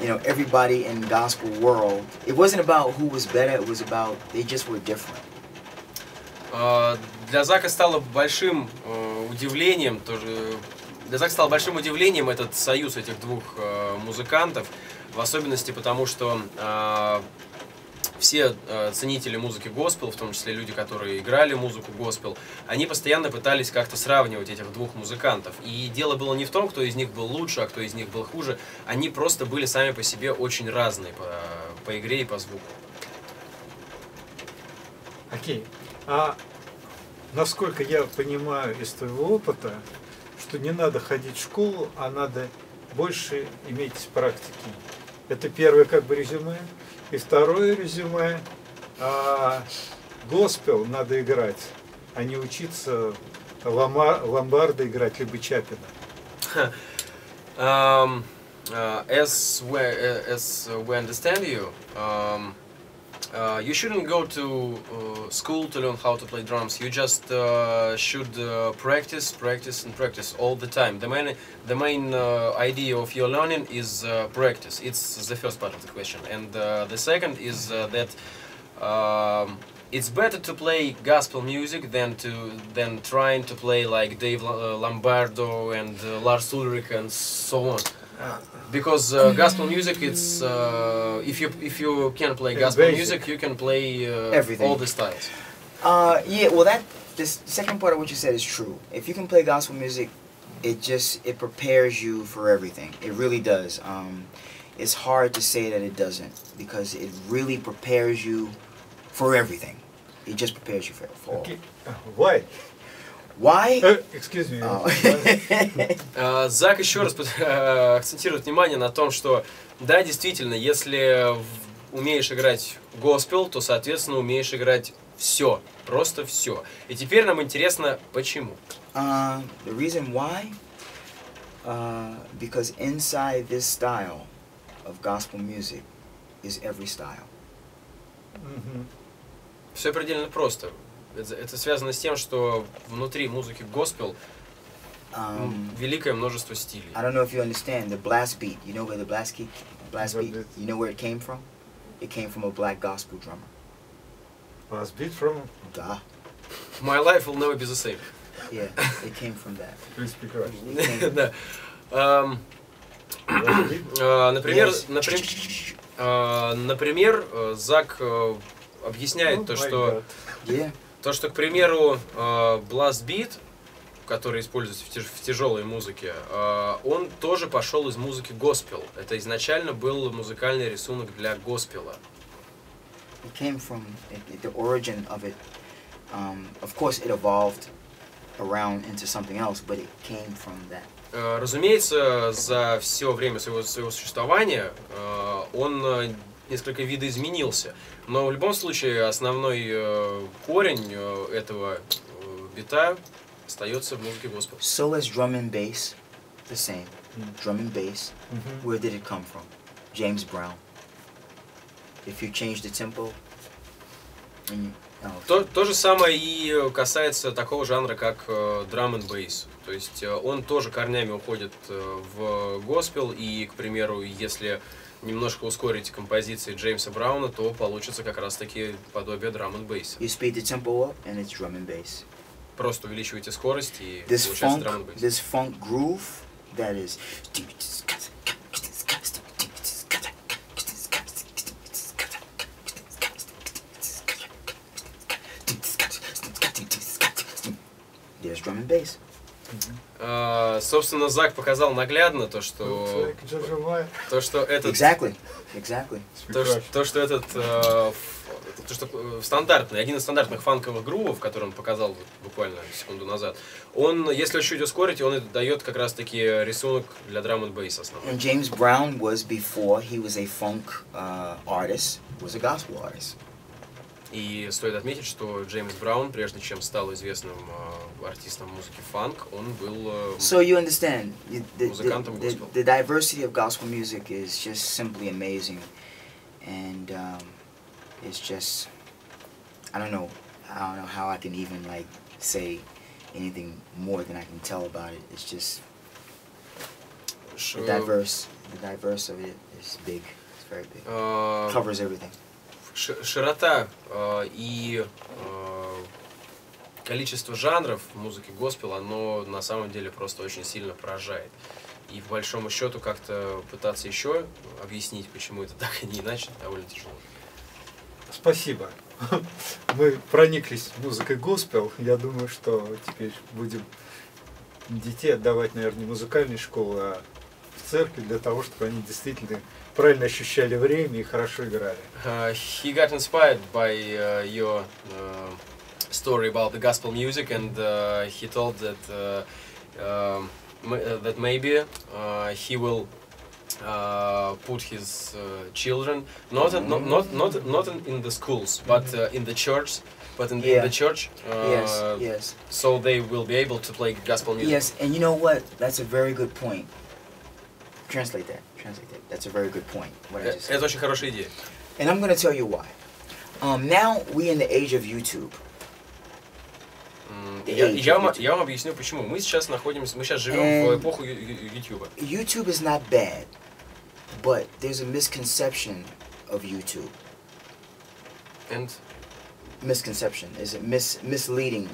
you know everybody in the gospel world, it wasn't about who was better, it was about they just were different. Uh, для Зака стало большим uh, удивлением тоже. Для Зака стало большим удивлением этот союз этих двух uh, музыкантов. В особенности потому, что э, все э, ценители музыки госпел, в том числе люди, которые играли музыку госпел, они постоянно пытались как-то сравнивать этих двух музыкантов. И дело было не в том, кто из них был лучше, а кто из них был хуже. Они просто были сами по себе очень разные по, по игре и по звуку. Окей. Okay. А насколько я понимаю из твоего опыта, что не надо ходить в школу, а надо больше иметь практики. Это первое как бы резюме. И второе резюме. А, госпел надо играть, а не учиться Ломбарда играть, либо Чапина. Um, uh, as, we, as we understand you, um, uh, you shouldn't go to uh, school to learn how to play drums. You just uh, should uh, practice, practice and practice all the time. The main, The main uh, idea of your learning is uh, practice. It's the first part of the question, and uh, the second is uh, that uh, it's better to play gospel music than to than trying to play like Dave Lombardo and uh, Lars Ulrich and so on, because uh, gospel music it's uh, if you if you can play gospel music you can play uh, all the styles. Uh, yeah, well that this the second part of what you said is true. If you can play gospel music, it just it prepares you for everything. It really does. Um, it's hard to say that it doesn't, because it really prepares you for everything. It just prepares you for, for okay. Why? Why? Uh, excuse me. Oh. uh, Зак еще раз uh, акцентирует внимание на том, что да, действительно, если умеешь играть госпел, то, соответственно, умеешь играть все, просто все. И теперь нам интересно, почему. Uh, the reason why? Uh, because inside this style of gospel music is every style. Mm-hmm. Все предельно просто. Это, это связано с тем, что внутри музыки госпел um, великое множество стилей. I don't know if you understand the blast beat. You know where the blast beat? Blast beat. You know where it came from? It came from a black gospel drummer. Blast beat from? Да. My life will never be the same. Yeah, it came from that. Please speak Russian. Да. Um, uh, например, yes. например, uh, например, uh, Зак uh, объясняет oh то, что yeah. То, что, к примеру, blast beat, который используется в тяжелой музыке, он тоже пошел из музыки госпел. Это изначально был музыкальный рисунок для госпела. It came from the origin of it. Um, of course, it evolved around into something else, but it came from that. Разумеется, за все время своего, своего существования он несколько видоизменился. Но в любом случае основной э, корень э, этого э, бита остается в музыке госпел. So is drum and bass the same? Drum and bass. Mm-hmm. Where did it come from? James Brown. If you change the tempo. You... Oh, okay. то, то же самое и касается такого жанра, как э, drum and bass. То есть э, он тоже корнями уходит э, в госпел, и, к примеру, если немножко ускорить композиции Джеймса Брауна, то получится как раз-таки подобие драм-н-бейса. Просто увеличиваете скорость и this получается драм-н-бейс. This funk groove that is... There's drum and bass. Uh, собственно, Зак показал наглядно то, что то, что этот exactly. Exactly. То, что, то, что этот uh, то, что стандартный, один из стандартных фанковых грувов, который он показал буквально секунду назад, он, если чуть ускорить, он дает как раз-таки рисунок для drum and bass основной. And James Brown was before he was a funk uh, artist, was a gospel artist. И стоит отметить, что Джеймс Браун, прежде чем стал известным э, артистом музыки фанк, он был э, so you understand, the, музыкантом госпел. The, the diversity of gospel music is just simply amazing, and um, it's just I don't know, I don't know how I can even like say anything more than I can tell about it. It's just the diverse, the diverse of it is big, it's very big, uh, covers everything. Широта э, и э, количество жанров музыки госпела, оно на самом деле просто очень сильно поражает. И по большому счету как-то пытаться еще объяснить, почему это так и не иначе, довольно тяжело. Спасибо. Мы прониклись музыкой госпел. Я думаю, что теперь будем детей отдавать, наверное, не в музыкальные школы, а в церкви, для того, чтобы они действительно правильно ощущали время и хорошо играли. Uh, he got inspired by uh, your uh, story about the gospel music, and uh, he told that uh, uh, that maybe uh, he will uh, put his uh, children not in, not not not not in the schools, but uh, in the church, but in, yeah. in the church. Uh, yes, yes. So they will be able to play gospel music. Yes, and you know what? That's a very good point. Translate that. Translate that. That's a very good point. What I just said. Это очень хорошая идея. And I'm going to tell you why. Um, now we in the age of YouTube. Mm, the я, age я, of YouTube. Я вам объясню почему. Мы сейчас находимся, мы сейчас живем And в эпоху YouTube. YouTube is not bad, but there's a misconception of YouTube. And misconception is it mis misleading.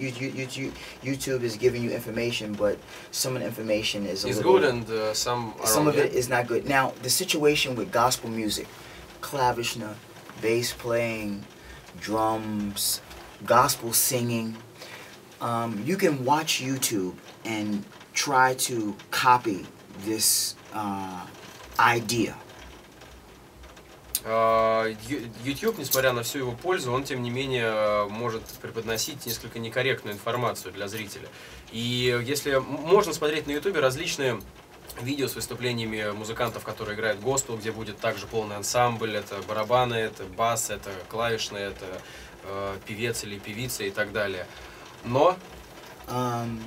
You, you, you, you, YouTube is giving you information, but some of the information is a it's little... good and uh, some are Some of it is not good. Now, the situation with gospel music, clavishna, bass playing, drums, gospel singing, um, you can watch YouTube and try to copy this uh, idea. YouTube, несмотря на всю его пользу, он, тем не менее, может преподносить несколько некорректную информацию для зрителя. И если можно смотреть на YouTube различные видео с выступлениями музыкантов, которые играют госпел, где будет также полный ансамбль, это барабаны, это бас, это клавишные, это э, певец или певица и так далее. Но... Um,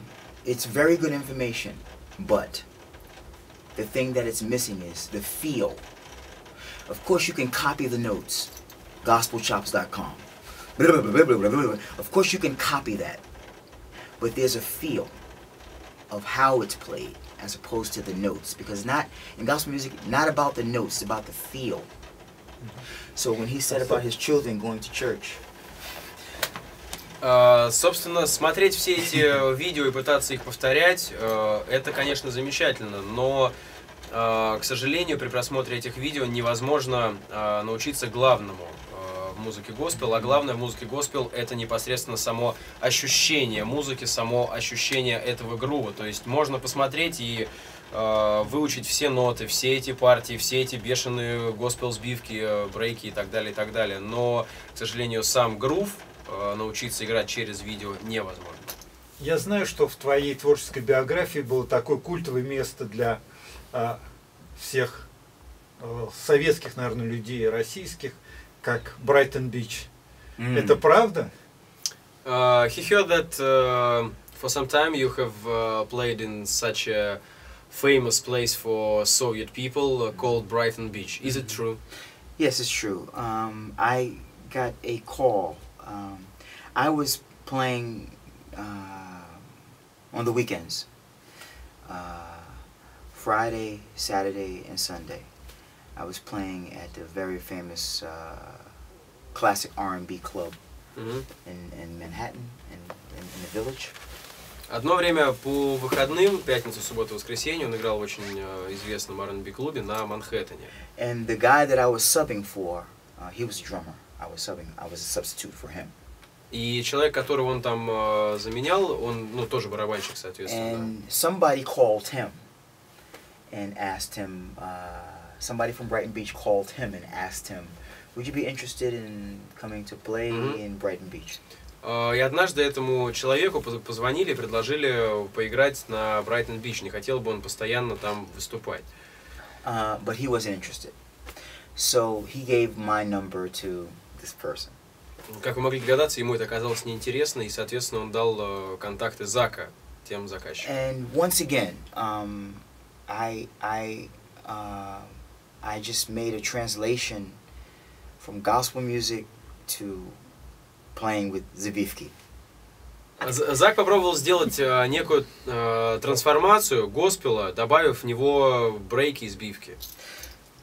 it's very good information, but the thing that it's missing is the feel. Of course, you can copy the notes, gospel chops dot com. Of course, you can copy that, but there's a feel of how it's played as opposed to the notes, because not in gospel music, not about the notes, it's about the feel. So when he said about his children going to church. Uh, собственно, смотреть все эти видео и пытаться их повторять, uh, это, конечно, замечательно, но Uh, к сожалению, при просмотре этих видео невозможно uh, научиться главному uh, в музыке госпел, а главное в музыке госпел это непосредственно само ощущение музыки, само ощущение этого грува. То есть можно посмотреть и uh, выучить все ноты, все эти партии, все эти бешеные госпел-сбивки, брейки и так далее, и так далее. Но, к сожалению, сам грув uh, научиться играть через видео невозможно. Я знаю, что в твоей творческой биографии было такое культовое место для всех советских, наверное, людей, российских, как Брайтон Бич. Mm. Это правда? Uh, he heard that uh, for some time you have uh, played in such a famous place for Soviet people uh, called Brighton Beach. Is it true? Yes, it's true. Um, I got a call. Um, I was playing uh, on the weekends. Uh, Friday, Saturday, and Sunday. I was playing at a very famous uh, classic R and B club mm-hmm. in, in Manhattan, in, in, in the village. Одно время по выходным, пятницу, субботу, воскресенье, он играл в очень известном R and B клубе на Манхэттене. And the guy that I was subbing for, uh, he was a drummer. I was subbing, I was a substitute for him. И человек, которого он там uh, заменял, он, ну, тоже барабанщик, соответственно. And somebody called him. And asked him, uh, somebody from Brighton Beach called him and asked him, would you be interested in coming to play mm-hmm. in Brighton Beach? Uh, и однажды этому человеку позвонили и предложили поиграть на Брайтон Бич. Не хотел бы он постоянно там выступать. Uh, but he wasn't interested. So he gave my number to this person. Как вы могли догадаться, ему это оказалось неинтересно, и, соответственно, он дал uh, контакты Зака тем заказчикам. And once again, um, I I uh, I just made a translation from gospel music to playing with Zabivki. Зак попробовал сделать uh, некую uh, трансформацию госпела, добавив в него брейки и сбивки.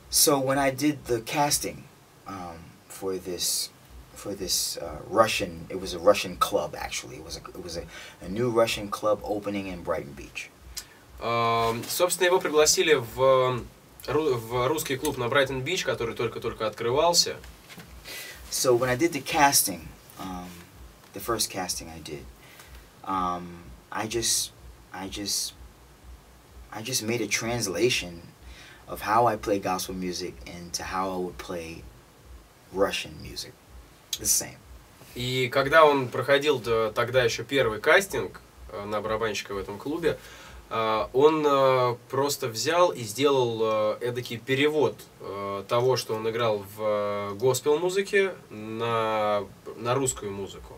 So when I did the casting um, for this for this uh, Russian, it was a Russian club actually. It was a, it was a, a new Russian club opening in Brighton Beach. Uh, собственно, его пригласили в, в русский клуб на Брайтон-Бич, который только-только открывался. So when I did the casting, um, the first casting I did, um, I just, I just, I just made a translation of how I play gospel music into how I would play Russian music, the same. И когда он проходил тогда еще первый кастинг на барабанщика в этом клубе, Uh, он uh, просто взял и сделал uh, эдакий перевод uh, того, что он играл в uh, госпел-музыке, на, на русскую музыку.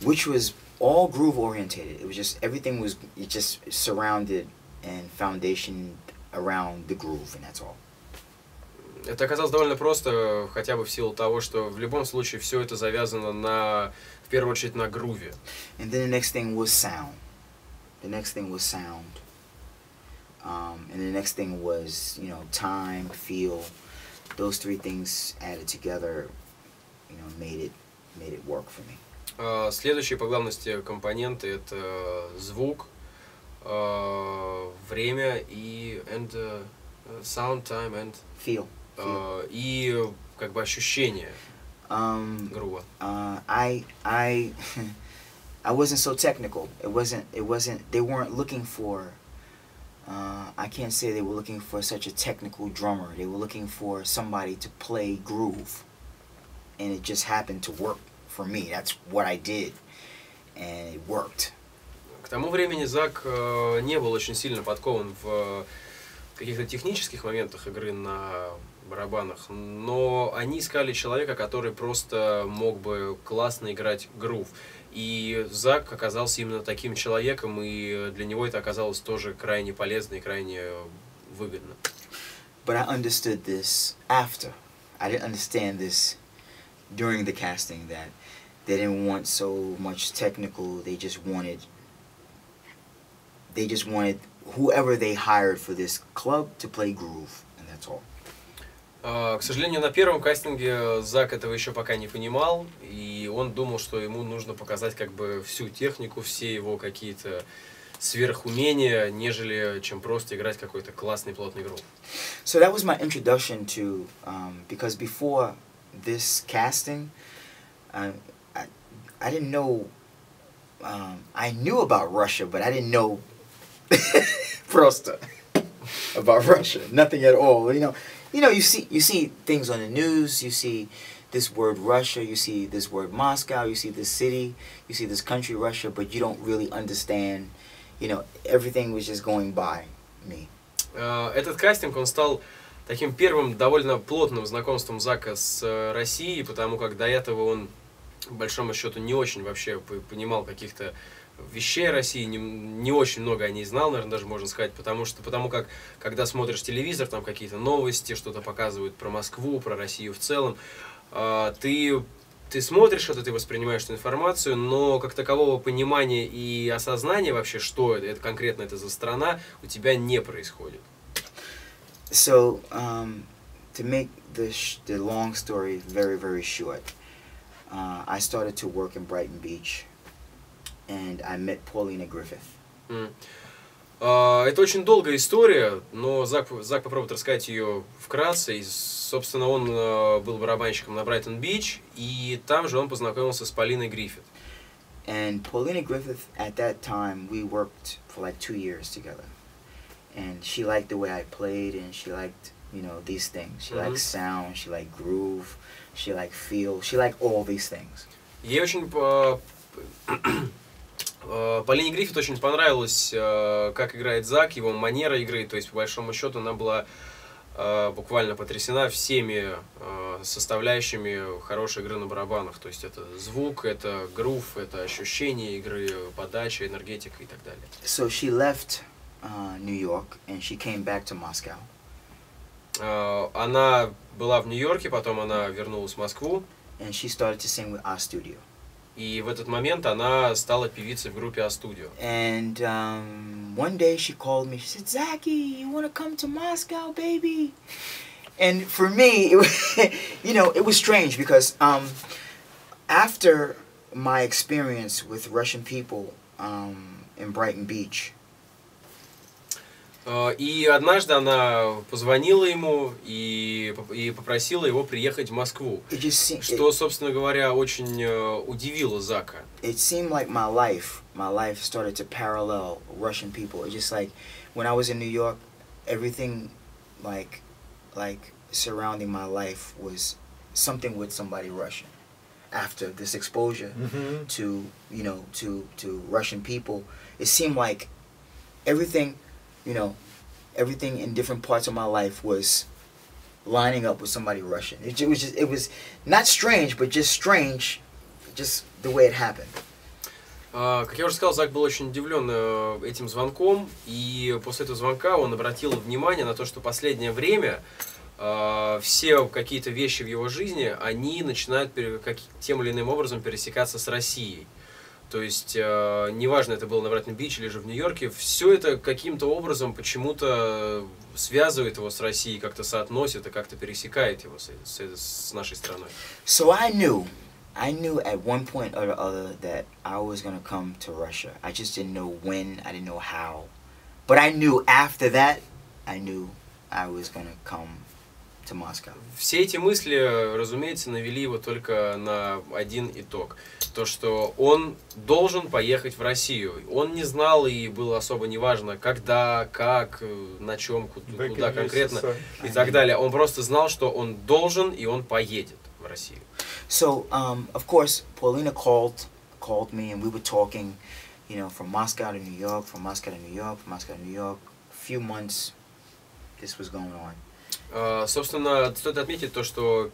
Which was all groove-oriented. It was just, everything was it just surrounded and foundation around the groove, and that's all. Это оказалось довольно просто, хотя бы в силу того, что в любом случае все это завязано на, в первую очередь, на груве. And then the next thing was sound. The next thing was sound, um, and the next thing was, you know, time, feel. Those three things added together, you know, made it made it work for me. Следующие по главности компоненты это звук, время и and sound, time and feel и как бы ощущение грува. I I I wasn't so technical. It wasn't, it wasn't, they weren't looking for, uh, I can't say they were looking for such a technical drummer. They were looking for somebody to play groove. And it just happened to work for me. That's what I did. And it worked. К тому времени Зак э, не был очень сильно подкован в э, каких-то технических моментах игры на барабанах, но они искали человека, который просто мог бы классно играть грув. И Зак оказался именно таким человеком, и для него это оказалось тоже крайне полезно и крайне выгодно. But I understood this after. I didn't understand this during the casting, that they didn't want so much technical, they just wanted... They just wanted whoever they hired for this club to play groove, and that's all. К сожалению, на первом кастинге Зак этого еще пока не понимал, и он думал, что ему нужно показать как бы всю технику, все его какие-то сверхумения, нежели чем просто играть какой-то классный плотный грув. So that was my introduction to, um, because before this casting, I, I, I didn't know. Um, I knew about Russia, but I didn't know. Просто about Russia, nothing at all. You know, you know, you see, you see things on the news. You see this word Russia. You see this word Moscow. You see this city. You see this country Russia, but you don't really understand. You know, everything was just going by me. Этот кастинг он стал таким первым довольно плотным знакомством Зака с Россией, потому как до этого он по большому счету не очень вообще понимал каких-то вещей России, не, не очень много о ней знал, наверное, даже можно сказать, потому что, потому как, когда смотришь телевизор, там какие-то новости, что-то показывают про Москву, про Россию в целом, э, ты, ты смотришь это, ты воспринимаешь эту информацию, но как такового понимания и осознания вообще, что это, это конкретно это за страна, у тебя не происходит. So, um, to make the, the long story very, very short, Uh, I started to work in Brighton Beach, and I met Полина Griffith. Mm. Uh, это очень долгая история, но Зак, Зак попробует рассказать ее вкратце. И, собственно, он uh, был барабанщиком на Brighton Beach, и там же он познакомился с Полиной Гриффит. And Полина Griffith, at that time, we worked for like two years together. And she liked the way I played, and she liked, you know, these things. She mm-hmm. liked sound, she liked groove. She like feel, she like all these things. Ей очень по... Полине Гриффит очень понравилось, как играет Зак, его манера игры, то есть по большому счету она была буквально потрясена всеми составляющими хорошей игры на барабанах, то есть это звук, это грув, это ощущение игры, подача, энергетика и так далее. So she left uh, New York and she came back to Moscow. Uh, она была в Нью-Йорке, потом она вернулась в Москву. And she started to sing with А-Студио. И в этот момент она стала певицей в группе А-Студио. And um, one day she called me. She said, "Zaki, you want to come to Moscow, baby?" And for me, it was, you know, it was strange because um, after my experience with Russian people um, in Brighton Beach. Uh, и однажды она позвонила ему и, и попросила его приехать в Москву, seemed, что, it, собственно говоря, очень uh, удивило Зака. It seemed like my life, my life started to parallel Russian people. It's just like when I was in New York, everything like, like surrounding my life was something with somebody Russian. After this exposure mm-hmm. to, you know, to, to Russian people, it seemed like everything. You know, everything in different parts of my life was lining up with somebody Russian. It was just, it was not strange, but just strange, just the way it happened. Как я уже сказал, Зак был очень удивлен этим звонком, и после этого звонка он обратил внимание на то, что последнее время все какие-то вещи в его жизни, они начинают тем или иным образом пересекаться с Россией. То есть, э, неважно, это было на Брайтон-Бич или же в Нью-Йорке, все это каким-то образом почему-то связывает его с Россией, как-то соотносит и как-то пересекает его с, с, с нашей страной. So I knew, I knew at one point or the other that I was going to come to Russia. I just didn't know when, I didn't know how. But I knew after that, I knew I was going to come Все эти мысли, разумеется, навели его только на один итог. То, что он должен поехать в Россию. Он не знал, и было особо неважно, когда, как, на чем, куда, куда конкретно и так далее. Он просто знал, что он должен, и он поедет в Россию. So, um, of course, Paulina called, called me, and we were talking, you know, from Moscow to New York, from Moscow to New York, from Moscow to New York. A few months, this was going on. Uh, собственно, стоит отметить то, что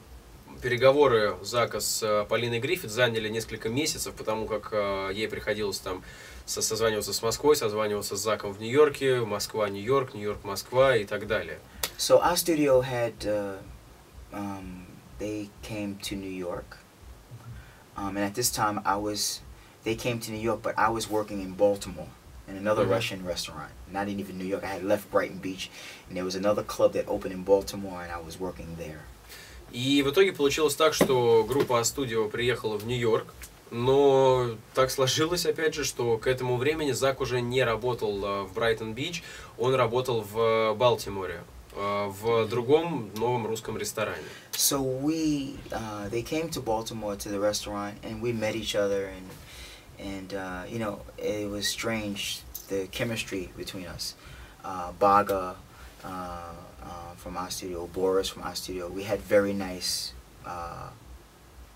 переговоры Зака с uh, Полиной Гриффит заняли несколько месяцев, потому как uh, ей приходилось там созваниваться с Москвой, созваниваться с Заком в Нью-Йорке, Москва, Нью-Йорк, Нью-Йорк, Москва и так далее. So А-Студио had, uh, um, they came to New York, um, and at this time I was, they came to New York, but I was working in Baltimore. In another mm-hmm. Russian restaurant, not even New York. I had left Brighton Beach, and there was another club that opened in Baltimore, and I was working there. И в итоге получилось так, что группа А-Студио приехала в Нью-Йорк, но так сложилось опять же, что к этому времени Зак уже не работал в Брайтон Бич, он работал в Балтиморе, в другом новом русском ресторане. So we, uh, they came to Baltimore to the restaurant, and we met each other and. And, uh, you know, it was strange, the chemistry between us. Uh, Baga uh, uh, from А-Студио, Boris from А-Студио, we had very nice uh,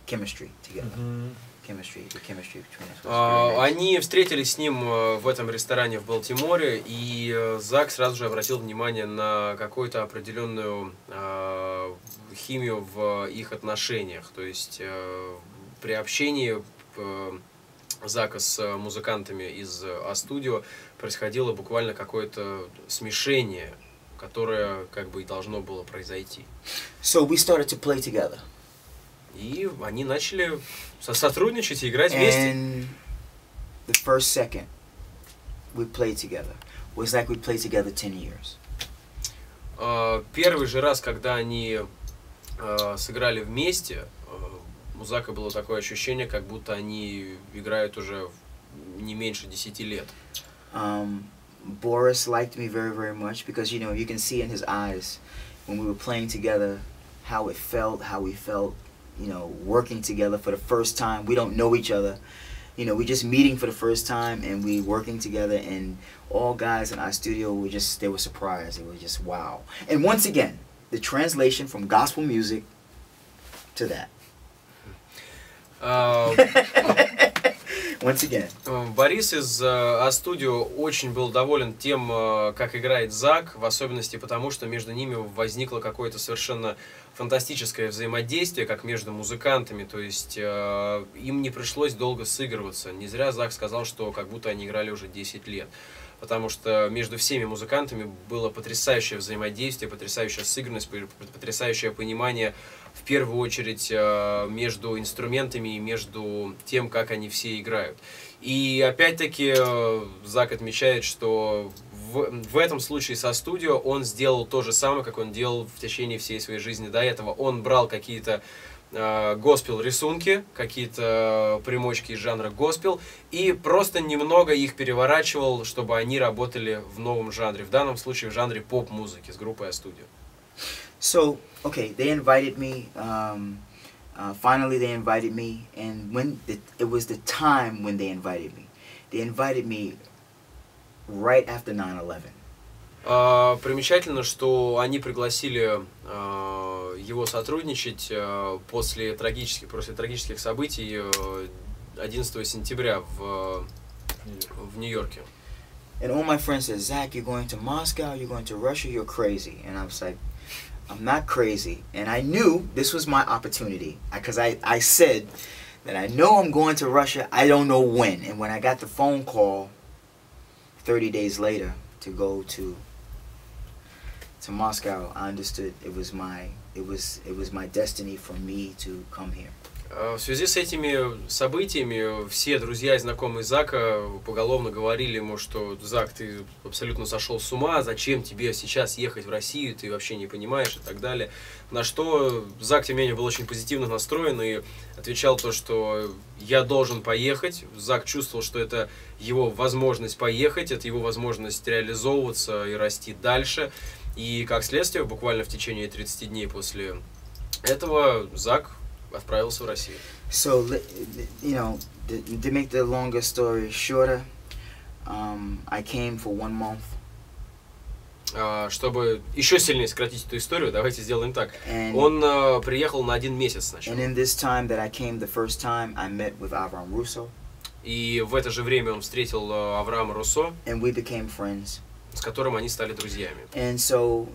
chemistry together. Mm-hmm. Chemistry, the chemistry between us was very nice. Они встретились с ним в этом ресторане в Балтиморе, и Зак сразу же обратил внимание на какую-то определенную uh, химию в их отношениях, то есть uh, при общении... Uh, Зака с музыкантами из А-Студио происходило буквально какое-то смешение, которое как бы и должно было произойти. So we started to play together. И они начали сотрудничать и играть вместе. And the first second we played together was like we played together ten years. Uh, первый же раз, когда они uh, сыграли вместе, у Зака было такое ощущение, как будто они играют уже не меньше десяти лет. Um, Boris liked me very, very much because, you know, you can see in his eyes when we were playing together how it felt, how we felt, you know, working together for the first time. We don't know each other, you know, we're just meeting for the first time and we working together. And all guys in А-Студио were just, they were surprised. They were just wow. And once again, the translation from gospel music to that. Once again. Борис из А-Студио очень был доволен тем, как играет Зак, в особенности потому, что между ними возникло какое-то совершенно фантастическое взаимодействие, как между музыкантами, то есть им не пришлось долго сыгрываться. Не зря Зак сказал, что как будто они играли уже десять лет, потому что между всеми музыкантами было потрясающее взаимодействие, потрясающая сыгранность, потрясающее понимание, в первую очередь, между инструментами и между тем, как они все играют. И опять-таки Зак отмечает, что в, в этом случае с А-Студио он сделал то же самое, как он делал в течение всей своей жизни до этого. Он брал какие-то э, госпел-рисунки, какие-то примочки из жанра госпел, и просто немного их переворачивал, чтобы они работали в новом жанре. В данном случае в жанре поп-музыки с группой А-Студио. So, okay, they invited me, um, uh, finally they invited me, and when the, it was the time when they invited me. They invited me right after nine eleven. Uh, примечательно, что они пригласили uh, его сотрудничать uh, после трагических, после трагических событий uh, одиннадцатого сентября в, в Нью-Йорке. And all my friends said, Zach, you're going to Moscow, you're going to Russia, you're crazy. And I was like, I'm not crazy, and I knew this was my opportunity because I, I said that I know I'm going to Russia, I don't know when. And when I got the phone call thirty days later to go to to Moscow, I understood it was my it was it was my destiny for me to come here. В связи с этими событиями все друзья и знакомые Зака поголовно говорили ему, что Зак, ты абсолютно сошел с ума, зачем тебе сейчас ехать в Россию, ты вообще не понимаешь и так далее. На что Зак, тем не менее, был очень позитивно настроен и отвечал то, что я должен поехать. Зак чувствовал, что это его возможность поехать, это его возможность реализовываться и расти дальше. И как следствие, буквально в течение тридцати дней после этого Зак отправился в Россию. So, you know, to make the longer story shorter, um, I came for one month. Uh, чтобы еще сильнее сократить эту историю, давайте сделаем так. And Он uh, приехал на один месяц сначала. And in this time that I came the first time, I met with Авраам Russo. И в это же время он встретил Авраама Руссо, с которым они стали друзьями. So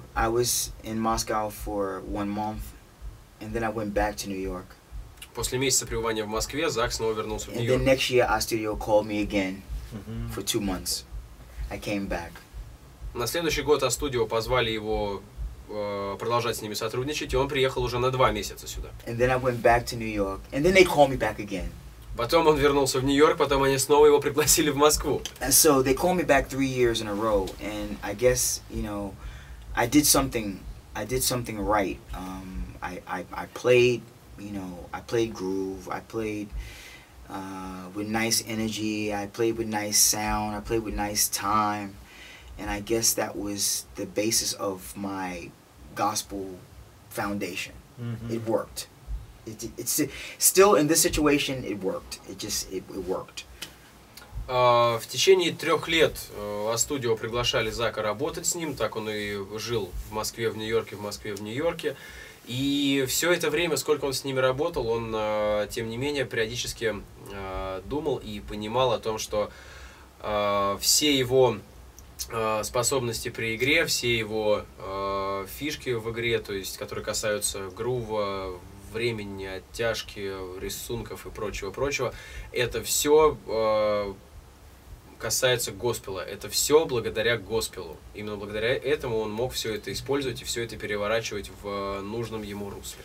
month, после месяца пребывания в Москве Зак снова вернулся в Нью-Йорк. Mm-hmm. На следующий год А-Студио позвали его uh, продолжать с ними сотрудничать, и он приехал уже на два месяца сюда. Потом он вернулся в Нью-Йорк, потом они снова его пригласили в Москву. So they called me back three years in a row, and I guess you know, I did something, I did something right. Um, I, I, I played, you know, I played groove, I played uh, with nice energy, I played with nice sound, I played with nice time, and I guess that was the basis of my gospel foundation. Mm-hmm. It worked. It, it's still in this situation it worked. It just it, it worked. Uh, в течение трех лет uh, А-Студио приглашали Зака работать с ним, так он и жил в Москве, в Нью-Йорке, в Москве, в Нью-Йорке. И все это время, сколько он с ними работал, он uh, тем не менее периодически uh, думал и понимал о том, что uh, все его uh, способности при игре, все его uh, фишки в игре, то есть которые касаются грува, времени, оттяжки, рисунков и прочего-прочего, это все э, касается госпела. Это все благодаря госпелу. Именно благодаря этому он мог все это использовать и все это переворачивать в нужном ему русле.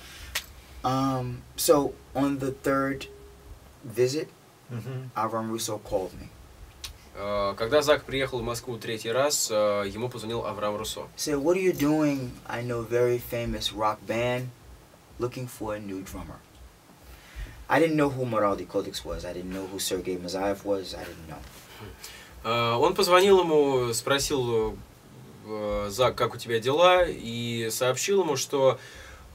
Um, so on the third visit, mm-hmm. Avram Russo called me. Uh, когда Зак приехал в Москву третий раз, uh, ему позвонил Авраам Руссо. Say, what are you doing? I know very famous rock band. Looking for a new drummer. I didn't know who Moralny Codex was. I didn't know who Sergey Mazaev was. I didn't know. Uh, он позвонил ему, спросил uh, Зак, как у тебя дела, и сообщил ему, что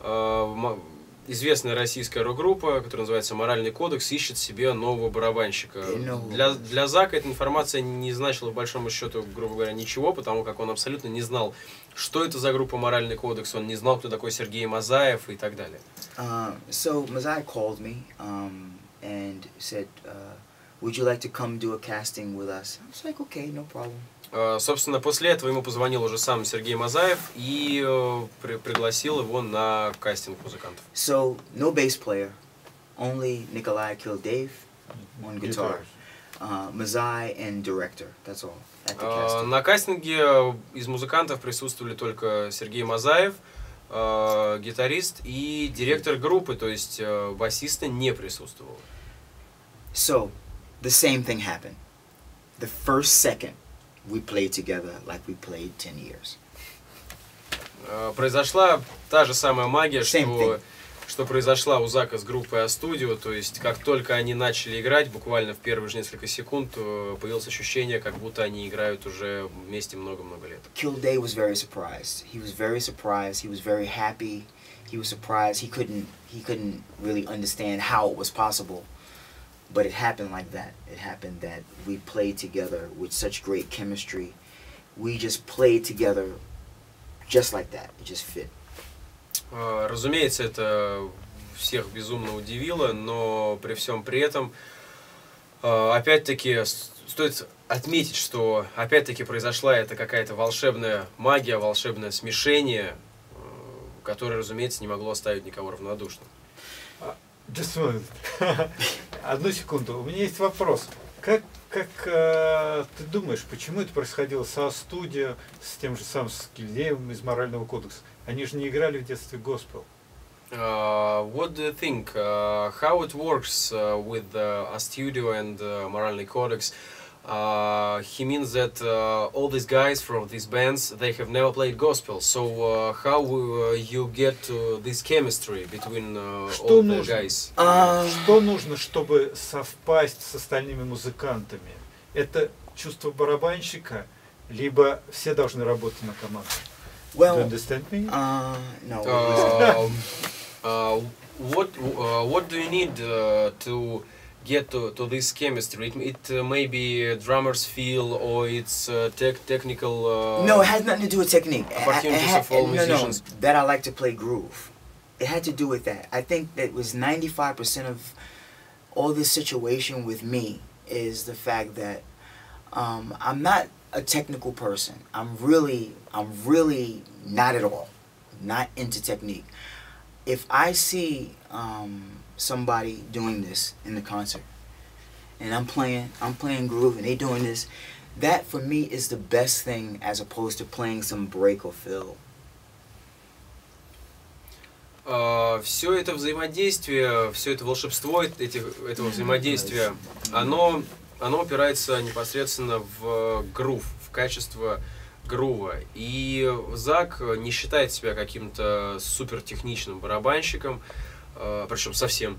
uh, известная российская рок-группа, которая называется «Моральный кодекс», ищет себе нового барабанщика. Для, для Зака эта информация не значила, в большому счету, грубо говоря, ничего, потому как он абсолютно не знал, что это за группа «Моральный кодекс», он не знал, кто такой Сергей Мазаев и так далее. Uh, so, Мазаев called me um, and said, uh, would you like to come do a casting with us? I was like, okay, no problem. Uh, собственно, после этого ему позвонил уже сам Сергей Мазаев и uh, при пригласил его на кастинг музыкантов. So, no bass player, only Николай Кильдяев on guitar, uh, Мазай and director, that's all. At the casting. Uh, на кастинге из музыкантов присутствовали только Сергей Мазаев, uh, гитарист и директор группы, то есть uh, басиста не присутствовал. So, the same thing happened. The first second. We played together like we played ten years. Произошла та же самая магия, что, что произошла у Зака с группой А-Студио. То есть, как только они начали играть, буквально в первые же несколько секунд появилось ощущение, как будто они играют уже вместе много-много лет. Killday was very surprised. He was very surprised. He was very happy. He was surprised. He couldn't, he couldn't really understand how it was possible. But it happened like that. It happened that we played together with such great chemistry. We just played together just like that. It just fit. Uh, разумеется, это всех безумно удивило, но при всем при этом, uh, опять-таки, стоит отметить, что опять-таки произошла это какая-то волшебная магия, волшебное смешение, uh, которое, разумеется, не могло оставить никого равнодушным. Одну секунду. У меня есть вопрос. Как, как э, ты думаешь, почему это происходило со А-Студио, с тем же самым с Кильдяевым из «Морального кодекса»? Они же не играли в детстве госпел. Uh, what do you think? Uh, how it works uh, with uh, A-Studio and uh, «Моральный кодекс»? Uh, he means that uh, all these guys from these bands, they have never played gospel. So uh, how uh, you get uh, this chemistry between uh, all the guys? Что нужно, чтобы совпасть с остальными музыкантами? Это чувство барабанщика, либо все должны работать на команду? Well, do you understand me? Uh, no. Uh, uh, what uh, What do you need uh, to get to, to this chemistry? It, it uh, may be drummer's feel, or it's uh, tech technical. Uh, no, it has nothing to do with technique. Opportunities for all musicians. No, no, that I like to play groove. It had to do with that. I think that was ninety-five percent of all this situation with me is the fact that um, I'm not a technical person. I'm really, I'm really not at all, not into technique. If I see um, somebody doing this in the concert, and I'm playing, I'm playing groove, and they doing this, that for me is the best thing as opposed to playing some break or fill. Uh, все это взаимодействие, все это волшебство этих, этого взаимодействия, оно, оно опирается непосредственно в грув, в качество грува. И Зак не считает себя каким-то супертехничным барабанщиком, uh, причем совсем.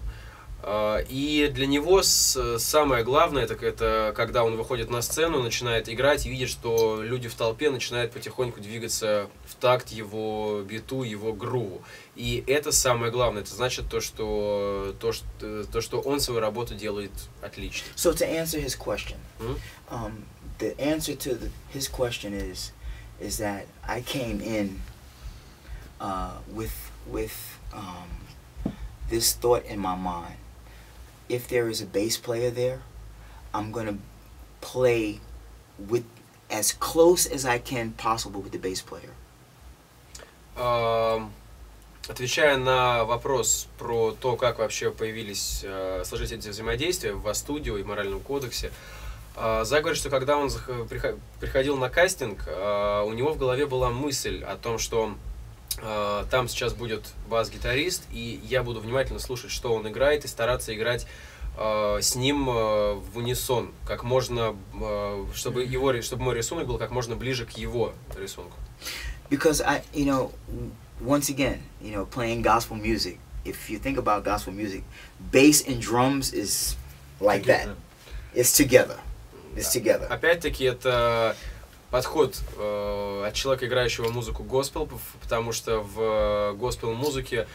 Uh, и для него с, самое главное, так это когда он выходит на сцену, начинает играть и видит, что люди в толпе начинают потихоньку двигаться в такт его биту, его груву. И это самое главное. Это значит то, что то, что, то, что он свою работу делает отлично. So to answer his question, mm-hmm. um, the answer to the, his question is, is that I came in uh, with with um, this thought in my mind. If there is a bass player there, I'm gonna play with as close as I can possible with the bass player. Um, отвечая на вопрос про то, как вообще появились, э, сложились эти взаимодействия в А-Студио и в Моральном кодексе, э, Зак говорит, что когда он приходил на кастинг, э, у него в голове была мысль о том, что Uh, там сейчас будет бас-гитарист, и я буду внимательно слушать, что он играет, и стараться играть uh, с ним uh, в унисон, как можно, uh, чтобы его, чтобы мой рисунок был как можно ближе к его рисунку. Because I, you know, once again, you know, playing gospel music. If you think about gospel music, bass and drums is like that. It's together. It's together. Опять-таки это подход э, от человека, играющего музыку госпел, потому что в госпел-музыке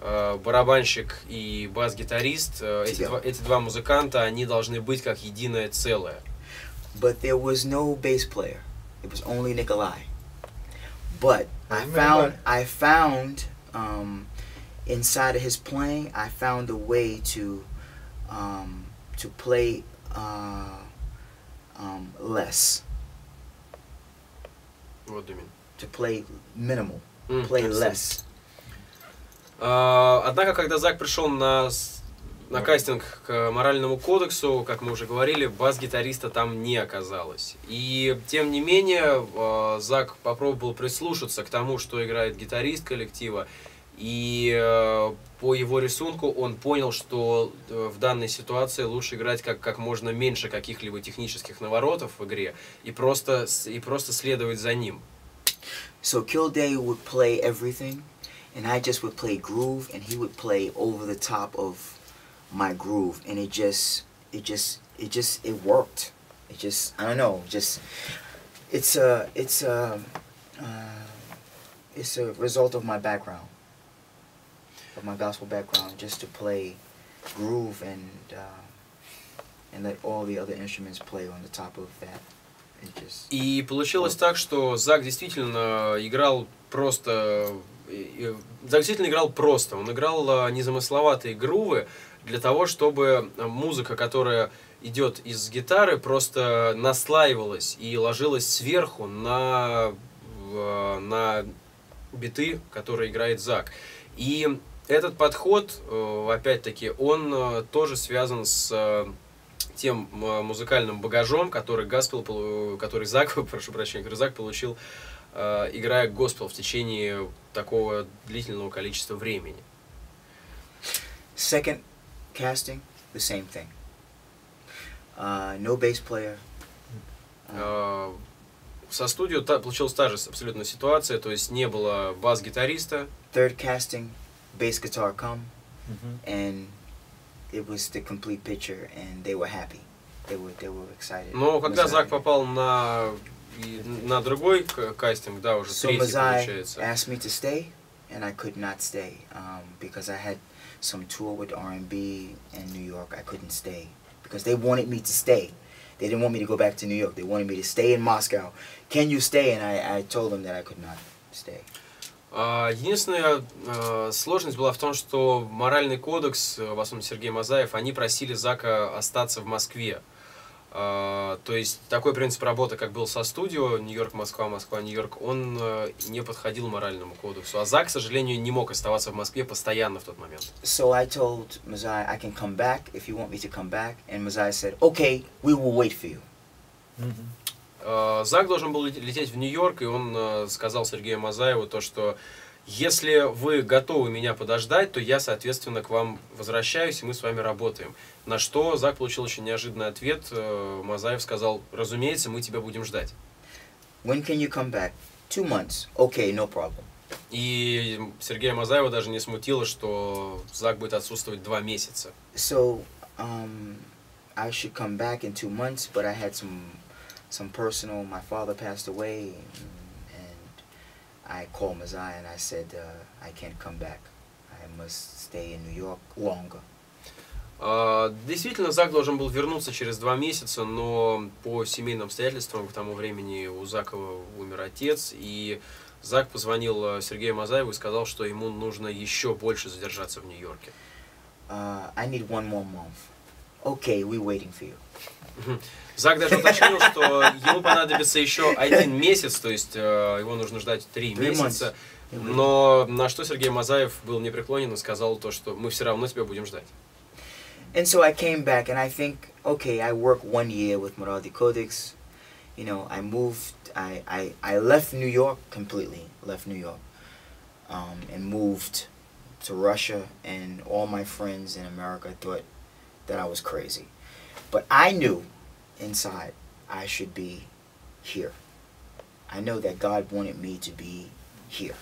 э, барабанщик и бас-гитарист, э, эти, два, эти два музыканта, они должны быть как единое целое. But there was no bass player. It was only Nikolai. But I found, I found um, inside of his playing, I found a way to um, to play uh, um, less. What do you mean? To play minimal, mm, play less. Uh, однако, когда Зак пришел на, на кастинг к Моральному кодексу, как мы уже говорили, бас-гитариста там не оказалось. И тем не менее, uh, Зак попробовал прислушаться к тому, что играет гитарист коллектива. И uh, по его рисунку он понял, что uh, в данной ситуации лучше играть как, как можно меньше каких-либо технических наворотов в игре и просто, и просто следовать за ним. So Kildea would play everything, and I just would play groove, and he would play over the top of my groove, and it just, it just, it just, it worked. It just, I don't know, just, it's a, it's a, uh, it's a result of my background. Of my gospel background, just to play groove and uh, and let all the other instruments play on the top of that. Just... И получилось так, что Зак действительно играл просто, Зак действительно играл просто. Он играл незамысловатые грувы для того, чтобы музыка, которая идет из гитары, просто наслаивалась и ложилась сверху на на биты, которые играет Зак. И этот подход, опять-таки, он тоже связан с тем музыкальным багажом, который госпел, который Зак, прошу прощения, который Зак получил, играя госпел в течение такого длительного количества времени. Second casting, the same thing. Uh, no bass player. Uh, со студией получилась та же абсолютно ситуация, то есть не было бас-гитариста. Third casting, bass guitar come, mm-hmm. and it was the complete picture, and they were happy. They were, they were excited. Но когда Зак попал на И на другой кастинг, да, уже третий получается. So Mazai asked me to stay, and I could not stay, um, because I had some tour with R and B in New York. I couldn't stay because they wanted me to stay. They didn't want me to go back to New York. They wanted me to stay in Moscow. Can you stay? And I, I told them that I could not stay. Uh, единственная uh, сложность была в том, что Моральный кодекс, в основном Сергей Мазаев, они просили Зака остаться в Москве. Uh, то есть такой принцип работы, как был со студио Нью-Йорк, Москва, Москва, Нью-Йорк, он uh, не подходил Моральному кодексу. А Зак, к сожалению, не мог оставаться в Москве постоянно в тот момент. So I told Mazai I can come back if you want me to come back, and Mazai said, okay, we will wait for you. Mm-hmm. uh, Зак должен был лететь в Нью-Йорк, и он uh, сказал Сергею Мазаеву то, что если вы готовы меня подождать, то я, соответственно, к вам возвращаюсь, и мы с вами работаем. На что Зак получил очень неожиданный ответ. Мазаев сказал, разумеется, мы тебя будем ждать. When can you come back? Two months. Okay, no problem. И Сергея Мазаева даже не смутило, что Зак будет отсутствовать два месяца. So, um, I should come back in two months, but I had some, some personal, my father passed away. I called Mazai and I said, uh, I can't come back. I must stay in New York longer. Uh, действительно, Зак должен был вернуться через два месяца, но по семейным обстоятельствам к тому времени у Зака умер отец, и Зак позвонил Сергею Мазаеву и сказал, что ему нужно еще больше задержаться в Нью-Йорке. Uh, I need one more month. Okay, we're waiting for you. Зак даже уточнил, что ему понадобится еще один месяц, то есть э, его нужно ждать три месяца. Но на что Сергей Мазаев был непреклонен и сказал то, что мы все равно тебя будем ждать. And so I came back, and I think, okay, I worked one year with Moralny Codex. You know, I moved, I, I, I left New York completely, left New York, um, and moved to Russia. And all my friends in America thought that I was crazy. But I knew inside I should be here. I know that God wanted me to be here.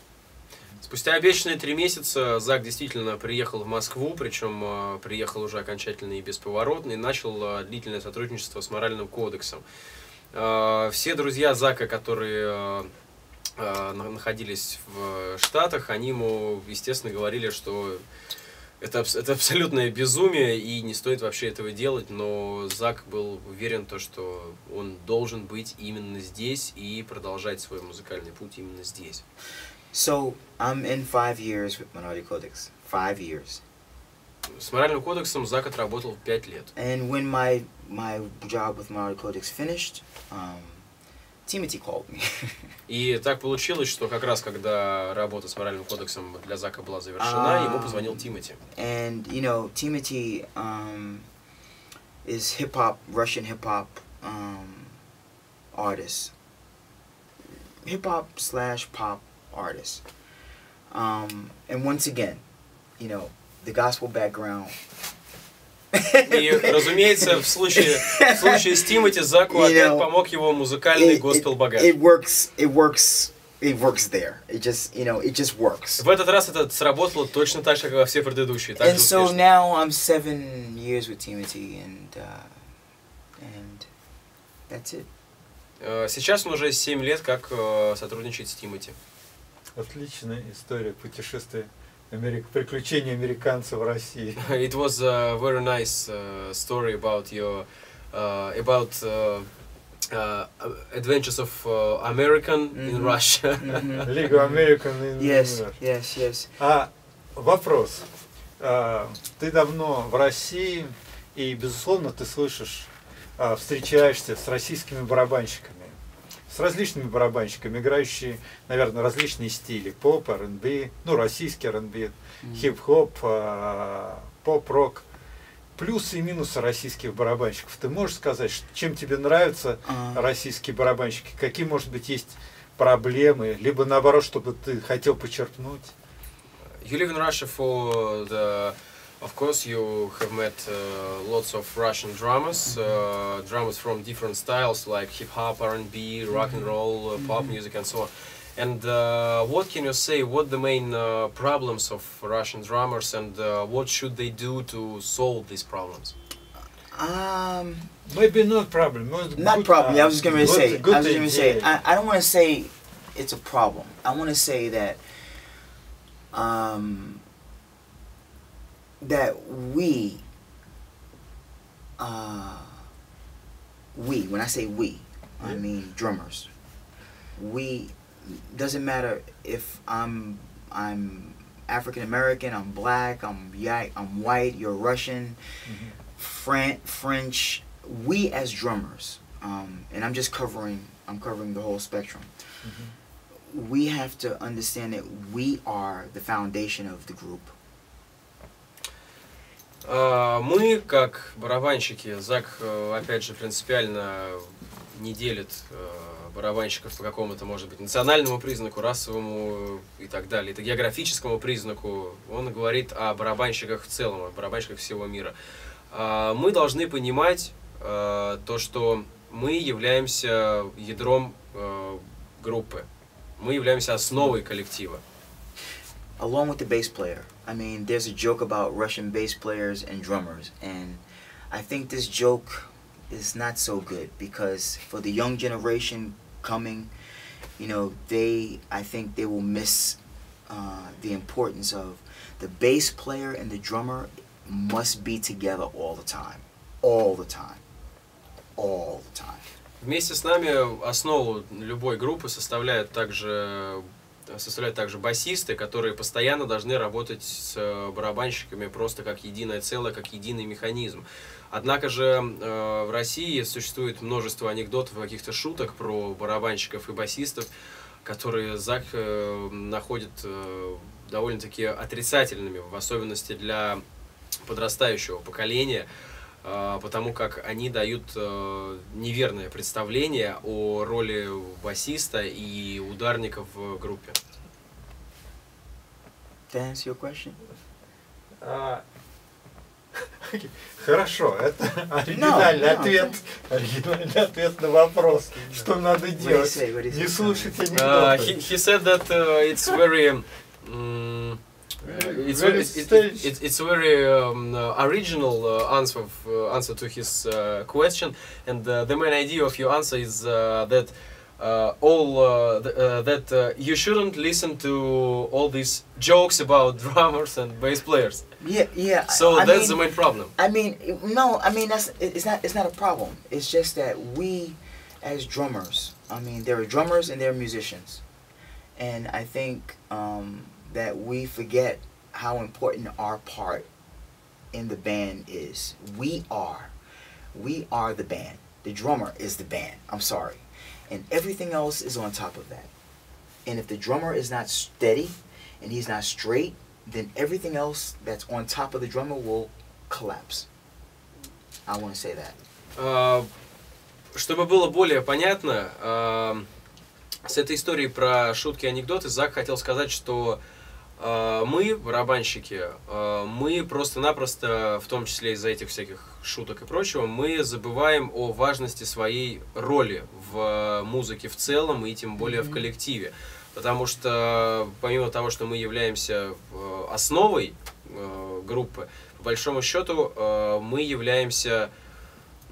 Спустя обещанные три месяца Зак действительно приехал в Москву, причем приехал уже окончательно и бесповоротно, и начал длительное сотрудничество с Моральным кодексом. Все друзья Зака, которые находились в Штатах, они ему, естественно, говорили, что Это, это абсолютное безумие, и не стоит вообще этого делать, но Зак был уверен, то, что он должен быть именно здесь и продолжать свой музыкальный путь именно здесь. So, I'm in five years with Moralny Codex. Five years. С Моральным кодексом Зак отработал пять лет. And when my, my job with Moralny Codex finished, um, Timati called me. И так получилось, что как раз когда работа с Моральным кодексом для Зака была завершена, um, ему позвонил Timati. And you know, Timati um, is hip-hop, Russian hip-hop um, artist, hip-hop slash pop artist. Um, and once again, you know, the gospel background. И, разумеется, в случае, в случае с Timati Заку опять помог его музыкальный госпел багаж. It works, it works, it works there. It just, you know, it just works. В этот раз это сработало точно так же, как во все предыдущие. And so now I'm seven years with Timati, and uh, and that's it. Сейчас он уже семь лет как сотрудничает с Timati. Отличная история путешествия. Приключения американцев в России. It was a very nice uh, story about your uh, about uh, uh, adventures of uh, American mm-hmm. in Russia. Mm-hmm. League of American in yes, Russia. Yes, yes. А вопрос. Uh, ты давно в России, и безусловно ты слышишь, uh, встречаешься с российскими барабанщиками, с различными барабанщиками, играющие, наверное, различные стили. Поп, ар энд би, ну, российский ар энд би, mm-hmm. хип-хоп, поп-рок. Плюсы и минусы российских барабанщиков. Ты можешь сказать, чем тебе нравятся uh-huh. российские барабанщики? Какие, может быть, есть проблемы? Либо, наоборот, чтобы ты хотел почерпнуть? You live in Russia for the... Of course, you have met uh, lots of Russian drummers, uh, drummers from different styles like hip hop, R and B, rock and roll, uh, pop music, and so on. And uh, what can you say? What the main uh, problems of Russian drummers, and uh, what should they do to solve these problems? Um, Maybe not problem. Not, not good, problem. Uh, I was just gonna good, say. Good I was just gonna say. Yeah. I, I don't want to say it's a problem. I want to say that um, that we uh, we when I say we, yeah. I mean drummers. We doesn't matter if I'm I'm African American, I'm black, I'm I'm white, you're Russian. Mm-hmm. French, we as drummers, um, and I'm just covering, I'm covering the whole spectrum. Mm-hmm. We have to understand that we are the foundation of the group. Мы, как барабанщики, Зак, опять же, принципиально не делит барабанщиков по какому-то, может быть, национальному признаку, расовому и так далее, это географическому признаку. Он говорит о барабанщиках в целом, о барабанщиках всего мира. Мы должны понимать э, то, что мы являемся ядром э, группы, мы являемся основой коллектива. Along with the bass player, I mean, there's a joke about Russian bass players and drummers, and I think this joke is not so good because for the young generation coming, you know, they, I think they will miss uh, the importance of the bass player and the drummer. Must be together all the time, all the time, all the time. Вместе с нами основу любой группы составляют также составляют также басисты, которые постоянно должны работать с барабанщиками просто как единое целое, как единый механизм. Однако же в России существует множество анекдотов и каких-то шуток про барабанщиков и басистов, которые Зак находит довольно-таки отрицательными, в особенности для подрастающего поколения, потому как они дают неверное представление о роли басиста и ударника в группе. Хорошо, это оригинальный ответ, оригинальный ответ на вопрос, что надо делать. Не слушайте анекдоты. He said that it's very It's very, it, it, it, it's very um, uh, original uh, answer of, uh, answer to his uh, question, and uh, the main idea of your answer is uh, that uh, all uh, th uh, that uh, you shouldn't listen to all these jokes about drummers and bass players. Yeah, yeah. So I that's mean, the main problem. I mean, no, I mean that's it's not it's not a problem. It's just that we, as drummers, I mean there are drummers and there are musicians, and I think. Um, that we forget how important our part in the band is. We are. We are the band. The drummer is the band. I'm sorry. And everything else is on top of that. And if the drummer is not steady and he's not straight, then everything else that's on top of the drummer will collapse. I want to say that. Uh, чтобы было более понятно, uh, с этой историей про шутки и анекдоты Зак хотел сказать, что мы, барабанщики, мы просто-напросто, в том числе из-за этих всяких шуток и прочего, мы забываем о важности своей роли в музыке в целом и тем более в коллективе. Потому что помимо того, что мы являемся основой группы, по большому счету мы являемся,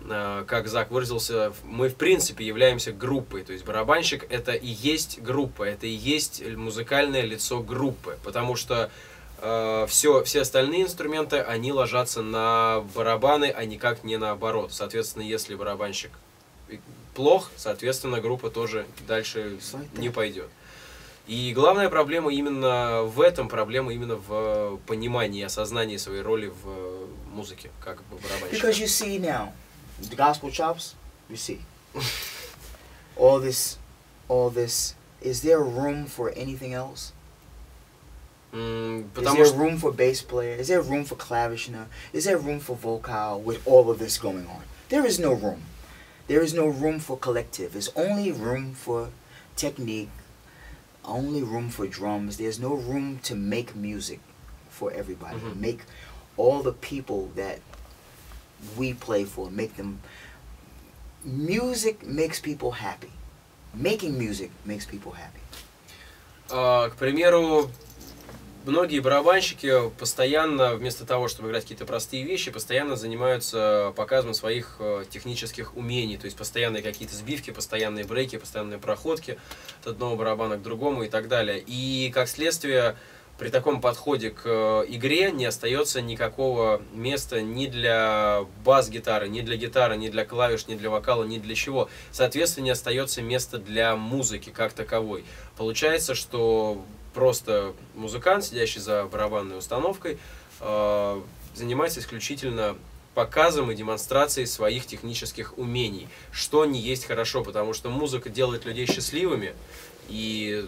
как Зак выразился, мы в принципе являемся группой, то есть барабанщик это и есть группа, это и есть музыкальное лицо группы, потому что э, все, все остальные инструменты, они ложатся на барабаны, а никак не наоборот. Соответственно, если барабанщик плох, соответственно, группа тоже дальше не пойдет. И главная проблема именно в этом, проблема именно в понимании и осознании своей роли в музыке, как барабанщика. The gospel chops, you see. all this, all this. Is there room for anything else? Mm, is there room for bass player? Is there room for clavishner? Is there room for vocal with all of this going on? There is no room. There is no room for collective. There's only room for technique, only room for drums. There's no room to make music for everybody. Mm-hmm. Make all the people that we play for, make them, music makes people happy. Making music makes people happy. К примеру, многие барабанщики постоянно, вместо того, чтобы играть какие-то простые вещи, постоянно занимаются показом своих технических умений. То есть постоянные какие-то сбивки, постоянные брейки, постоянные проходки от одного барабана к другому и так далее. И как следствие, при таком подходе к игре не остается никакого места ни для бас-гитары, ни для гитары, ни для клавиш, ни для вокала, ни для чего. Соответственно, не остается места для музыки как таковой. Получается, что просто музыкант, сидящий за барабанной установкой, занимается исключительно показом и демонстрацией своих технических умений, что не есть хорошо, потому что музыка делает людей счастливыми, и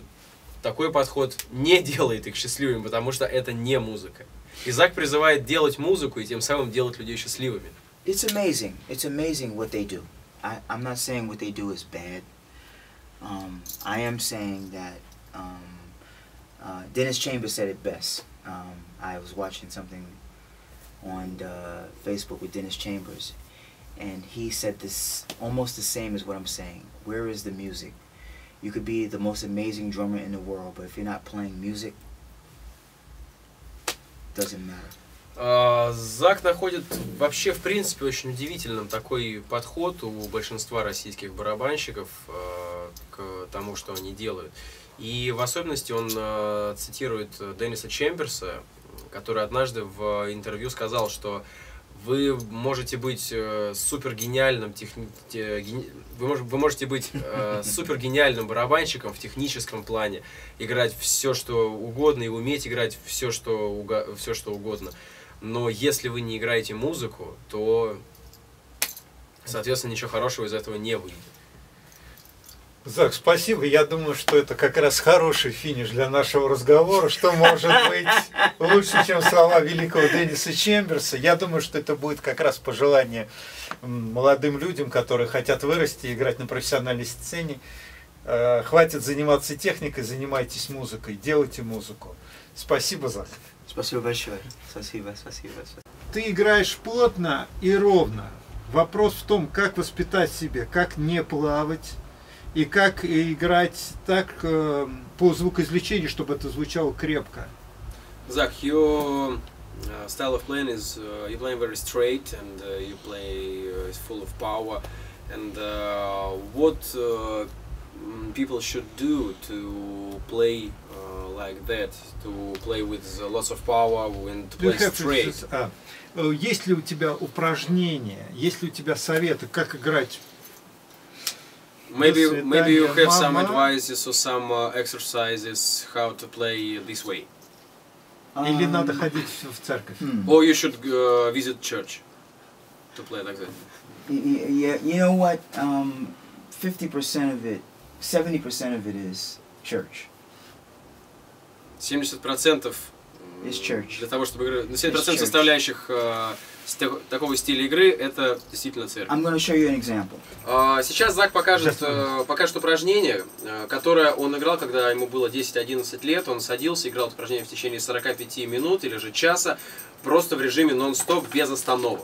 такой подход не делает их счастливыми, потому что это не музыка. И Зак призывает делать музыку и тем самым делать людей счастливыми. It's amazing. It's amazing what they do. I, I'm not saying what they do is bad. Um, I am saying that um, uh, Dennis Chambers said it best. Um, I was watching something on uh, Facebook with Dennis Chambers, and he said this almost the same as what I'm saying. Where is the music? You could be the most amazing drummer in the world, but if you're not playing music, doesn't matter. Зак находит вообще, в принципе, очень удивительным такой подход у большинства российских барабанщиков к тому, что они делают. И в особенности он цитирует Денниса Чемберса, который однажды в интервью сказал, что вы можете быть э, супер гениальным техни... э, ген... вы, мож... вы можете быть э, супер гениальным барабанщиком в техническом плане, играть все что угодно и уметь играть все что уго... все что угодно, но если вы не играете музыку, то соответственно ничего хорошего из этого не выйдет. Зак, спасибо. Я думаю, что это как раз хороший финиш для нашего разговора. Что может быть лучше, чем слова великого Денниса Чемберса? Я думаю, что это будет как раз пожелание молодым людям, которые хотят вырасти и играть на профессиональной сцене. Хватит заниматься техникой, занимайтесь музыкой, делайте музыку. Спасибо, Зак. Спасибо большое. Спасибо, спасибо. Ты играешь плотно и ровно. Вопрос в том, как воспитать себя, как не плавать. И как играть так э, по звукоизвлечению, чтобы это звучало крепко. Zach, your uh, style of playing is uh, you play very straight and uh, you play uh, is full of power. And uh, what uh, people should do to play uh, like that, to play with lots of power and to play straight? Uh, uh, есть ли у тебя упражнения? Есть ли у тебя советы, как играть? Maybe maybe you have some advices or some uh, exercises how to play this way. Или надо ходить в церковь. Or you should uh, visit church to play like that. Yeah, you know what? Um, fifty percent of it, seventy percent of it is church. Семьдесят процентов для того, чтобы играть. Семьдесят процентов составляющих такого стиля игры это действительно церковь. I'm gonna show you an example. Сейчас Зак покажет, покажет упражнение, которое он играл, когда ему было десять-одиннадцать лет. Он садился, играл упражнение в течение сорока пяти минут или же часа, просто в режиме нон-стоп, без остановок.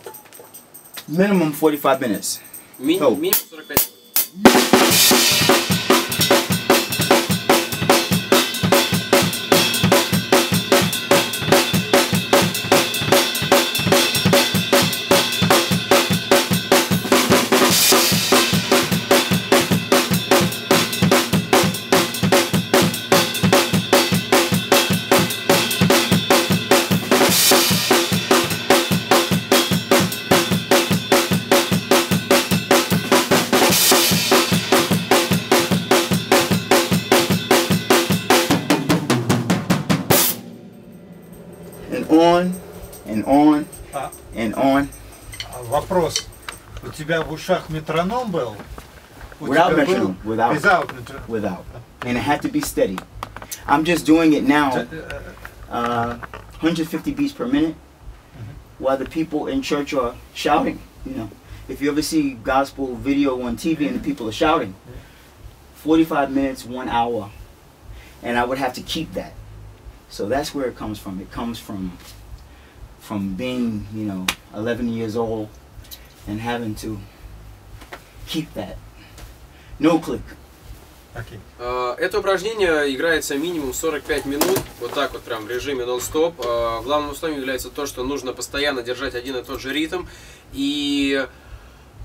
Минимум сорок пять минут. Минимум сорок пять минут. У тебя в ушах метроном был? Without metronome. Without. Without. Without. And it had to be steady. I'm just doing it now. Uh, one hundred fifty beats per minute. While the people in church are shouting, you know, if you ever see gospel video on T V and the people are shouting, forty-five minutes, one hour, and I would have to keep that. So that's where it comes from. It comes from, from being, you know, eleven years old. And having to keep that. No click. Okay. Это упражнение играется минимум сорок пять минут, вот так вот прям в режиме нон-стоп. Главным условием является то, что нужно постоянно держать один и тот же ритм. И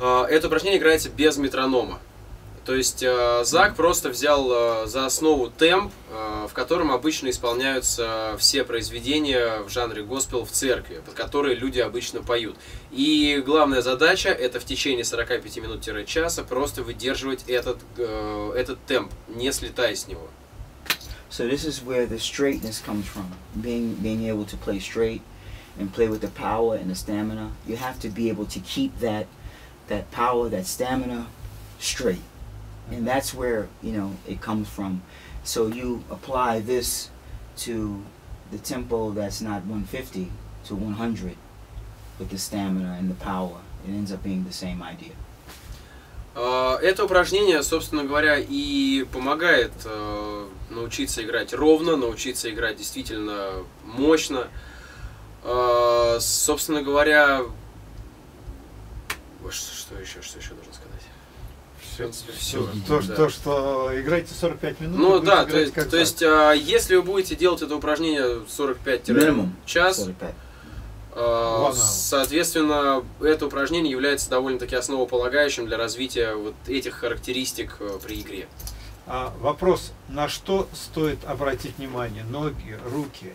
это упражнение играется без метронома. То есть Зак просто взял за основу темп, в котором обычно исполняются все произведения в жанре госпел в церкви, под которые люди обычно поют. И главная задача — это в течение сорока пяти минут-часа просто выдерживать этот, этот темп, не слетая с него. So this is where the straightness comes from. Being, being able to play straight and play with the power and the stamina. You have to be able to keep that, that power, that stamina straight. And that's where, you know, it comes from. So you apply this to the tempo that's not one fifty to one hundred with the stamina and the power. It ends up being the same idea. Это упражнение, собственно говоря, и помогает научиться играть ровно, научиться играть действительно мощно. Собственно говоря, что еще, что еще должен сказать? Все, все, то, да. то, что играете сорок пять минут. Ну да, то есть, то есть а, если вы будете делать это упражнение сорок пять минут, час, а, соответственно, это упражнение является довольно-таки основополагающим для развития вот этих характеристик при игре. А, вопрос, на что стоит обратить внимание? Ноги, руки,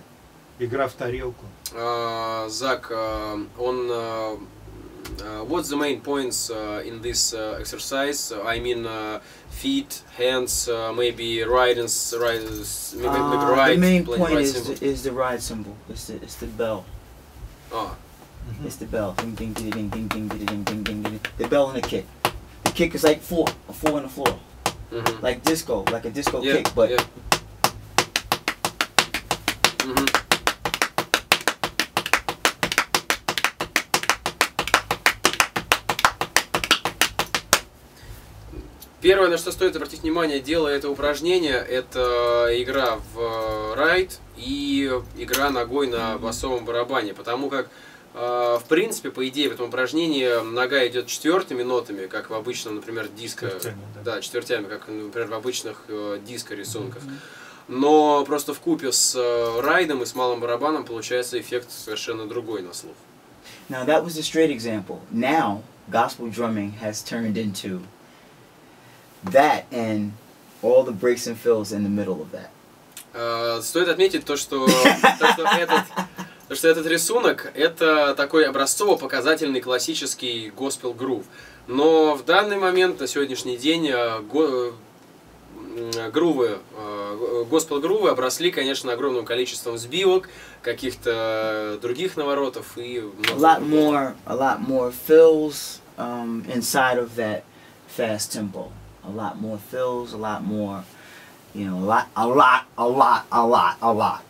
игра в тарелку? А, Зак, он... Uh, what's the main points uh, in this uh, exercise? Uh, I mean, uh, feet, hands, uh, maybe right and right. Maybe, uh, maybe right. The main point right is, the, is the ride symbol. It's the, it's the bell. Ah. Mm-hmm. It's the bell. Ding ding ding ding ding ding ding ding ding ding. The bell and the kick. The kick is like four, a four on the floor, mm-hmm. like disco, like a disco yeah, kick, but. Yeah. Первое, на что стоит обратить внимание, делая это упражнение, это игра в райд и игра ногой на басовом барабане, потому как, в принципе, по идее, в этом упражнении нога идет четвертыми нотами, как в обычном, например, диско, четвертями, да. Да, четвертями, как, например, в обычных диско-рисунках. Но просто в купе с райдом и с малым барабаном получается эффект совершенно другой на слух. Now that was a straight example. Now gospel drumming has turned into that and all the breaks and fills in the middle of that. Uh, стоит отметить то, что, то, что, этот, то, что этот рисунок — это такой образцово-показательный классический госпел-грув. Но в данный момент, на сегодняшний день, го, грувы, госпел-грувы обросли, конечно, огромным количеством сбивок, каких-то других наворотов и... A lot more, a lot more fills um, inside of that fast tempo. A lot more fills, a lot more, you know, a lot, a lot, a lot, a lot, a lot.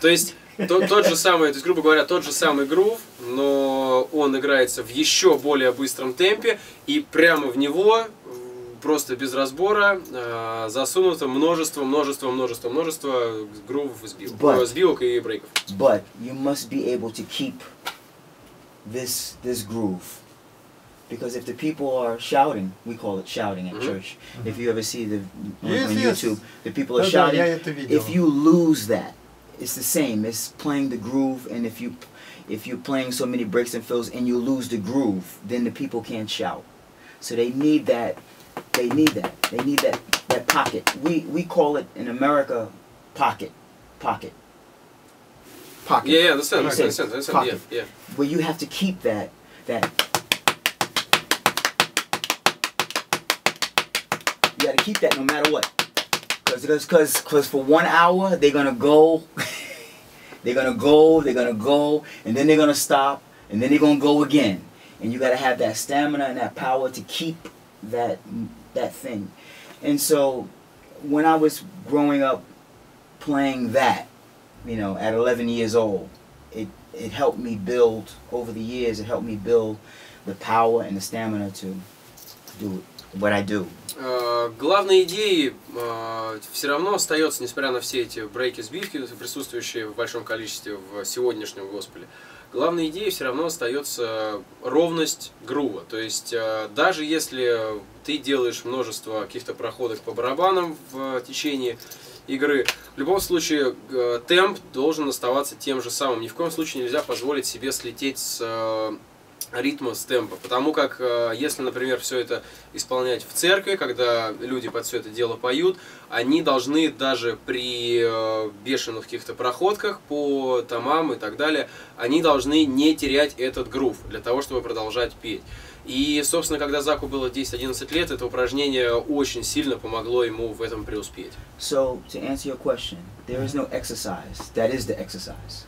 То есть то, тот же самый, то есть, грубо говоря, тот же самый грув, но он играется в еще более быстром темпе, и прямо в него, просто без разбора, э, засунуто множество, множество, множество, множество грувов, сбивок, сбивок и брейков. But you must be able to keep this this groove. Because if the people are shouting, we call it shouting at church. If you ever see the on YouTube, the people are shouting. If you lose that, it's the same. It's playing the groove, and if you if you're playing so many breaks and fills, and you lose the groove, then the people can't shout. So they need that. They need that. They need that that pocket. We we call it in America, pocket, pocket, pocket. Yeah, yeah, that's it. That's it. That's it. Yeah, yeah. Where you have to keep that that. You gotta keep that no matter what, cause, cause, cause, cause for one hour they're gonna go, they're gonna go, they're gonna go, and then they're gonna stop, and then they're gonna go again, and you gotta have that stamina and that power to keep that that thing. And so, when I was growing up playing that, you know, at eleven years old, it it helped me build over the years. It helped me build the power and the stamina to do what I do. Главной идеей uh, все равно остается, несмотря на все эти брейки-сбивки, присутствующие в большом количестве в сегодняшнем госпеле, главной идеей все равно остается ровность грува. То есть даже если ты делаешь множество каких-то проходок по барабанам в течение игры, в любом случае темп должен оставаться тем же самым. Ни в коем случае нельзя позволить себе слететь с ритма, с темпа. Потому как если, например, все это исполнять в церкви, когда люди под все это дело поют, они должны даже при бешеных каких-то проходках по томам и так далее, они должны не терять этот грув для того, чтобы продолжать петь. И, собственно, когда Заку было десять-одиннадцать лет, это упражнение очень сильно помогло ему в этом преуспеть. So, to answer your question, there is no exercise. That is the exercise.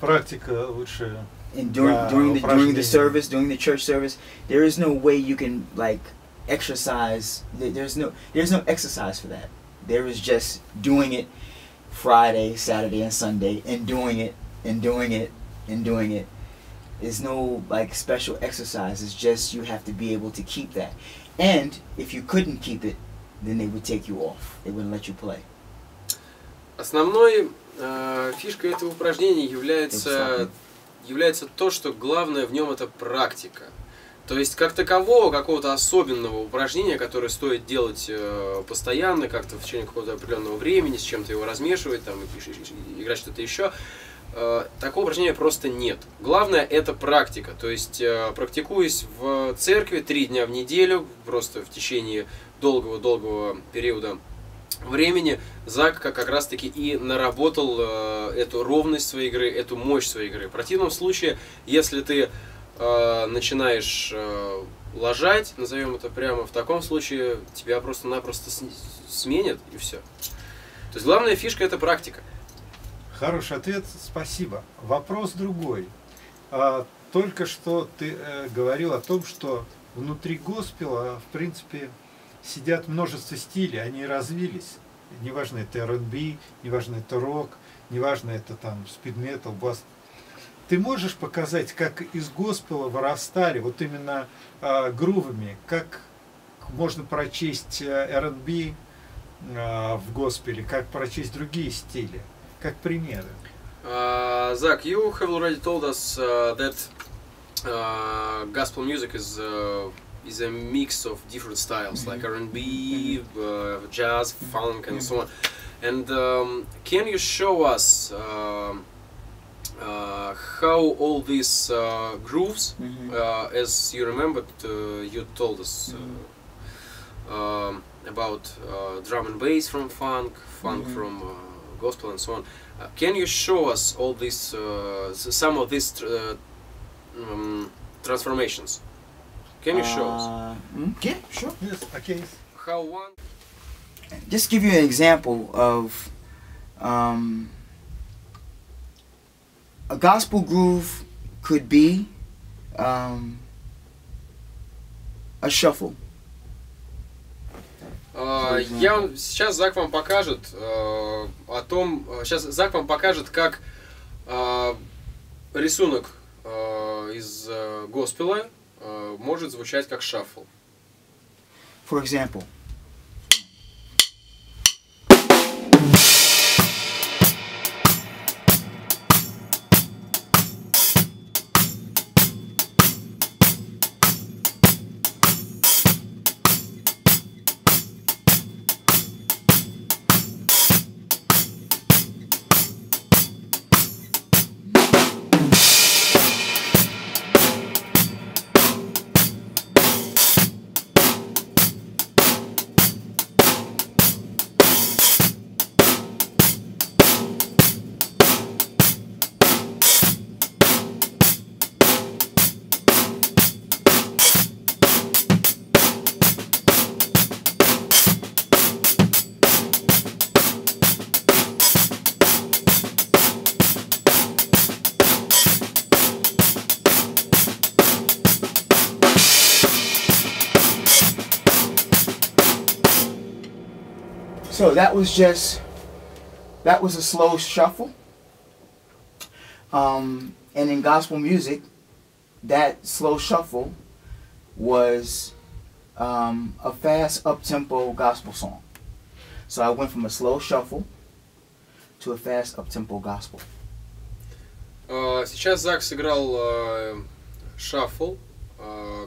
Практика лучше. And during, yeah, during, the, during the service, during the church service, there is no way you can like exercise. There's no, there's no exercise for that. There is just doing it Friday, Saturday, and Sunday, and doing it, and doing it, and doing it. There's no like special exercise. It's just you have to be able to keep that. And if you couldn't keep it, then they would take you off. They wouldn't let you play. Основной э, фишкой этого упражнения является является то, что главное в нем это практика. То есть как такового какого-то особенного упражнения, которое стоит делать э, постоянно, как-то в течение какого-то определенного времени, с чем-то его размешивать, там, и, и, и, играть что-то еще, э, такого упражнения просто нет. Главное это практика. То есть э, практикуясь в церкви три дня в неделю, просто в течение долгого-долгого периода времени, Зак как раз-таки и наработал э, эту ровность своей игры, эту мощь своей игры. В противном случае, если ты э, начинаешь э, лажать, назовем это прямо, в таком случае тебя просто-напросто сменят, и все. То есть главная фишка – это практика. Хороший ответ, спасибо. Вопрос другой. А, только что ты э, говорил о том, что внутри госпела, в принципе, сидят множество стилей, они развились. Неважно, это эр энд би, неважно, это рок, неважно, это там спид-метал, бас. Ты можешь показать, как из госпела вырастали, вот именно э, грувами, как можно прочесть эр энд би э, в госпеле, как прочесть другие стили, как примеры? Зак, uh, you have already told us uh, that uh, gospel music is... Uh... is a mix of different styles, mm-hmm. like эр энд би, uh, jazz, funk, and mm-hmm. so on. And um, can you show us uh, uh, how all these uh, grooves, mm-hmm. uh, as you remembered, uh, you told us uh, um, about uh, drum and bass from funk, funk mm-hmm. from uh, gospel, and so on. Uh, can you show us all these, uh, some of these uh, um, transformations? Can you show us? Uh, yeah, sure. Yes, okay. How one? Just give you an example of um, a gospel groove could be um, a shuffle. Uh, я сейчас Зак вам покажет uh, о том, сейчас Зак вам покажет, как uh, рисунок uh, из uh, госпела может звучать как шаффл. For example. So that was just, that was a slow shuffle, um, and in gospel music, that slow shuffle was um, a fast up-tempo gospel song. So I went from a slow shuffle to a fast up-tempo gospel. Сейчас Зак сыграл шаффл,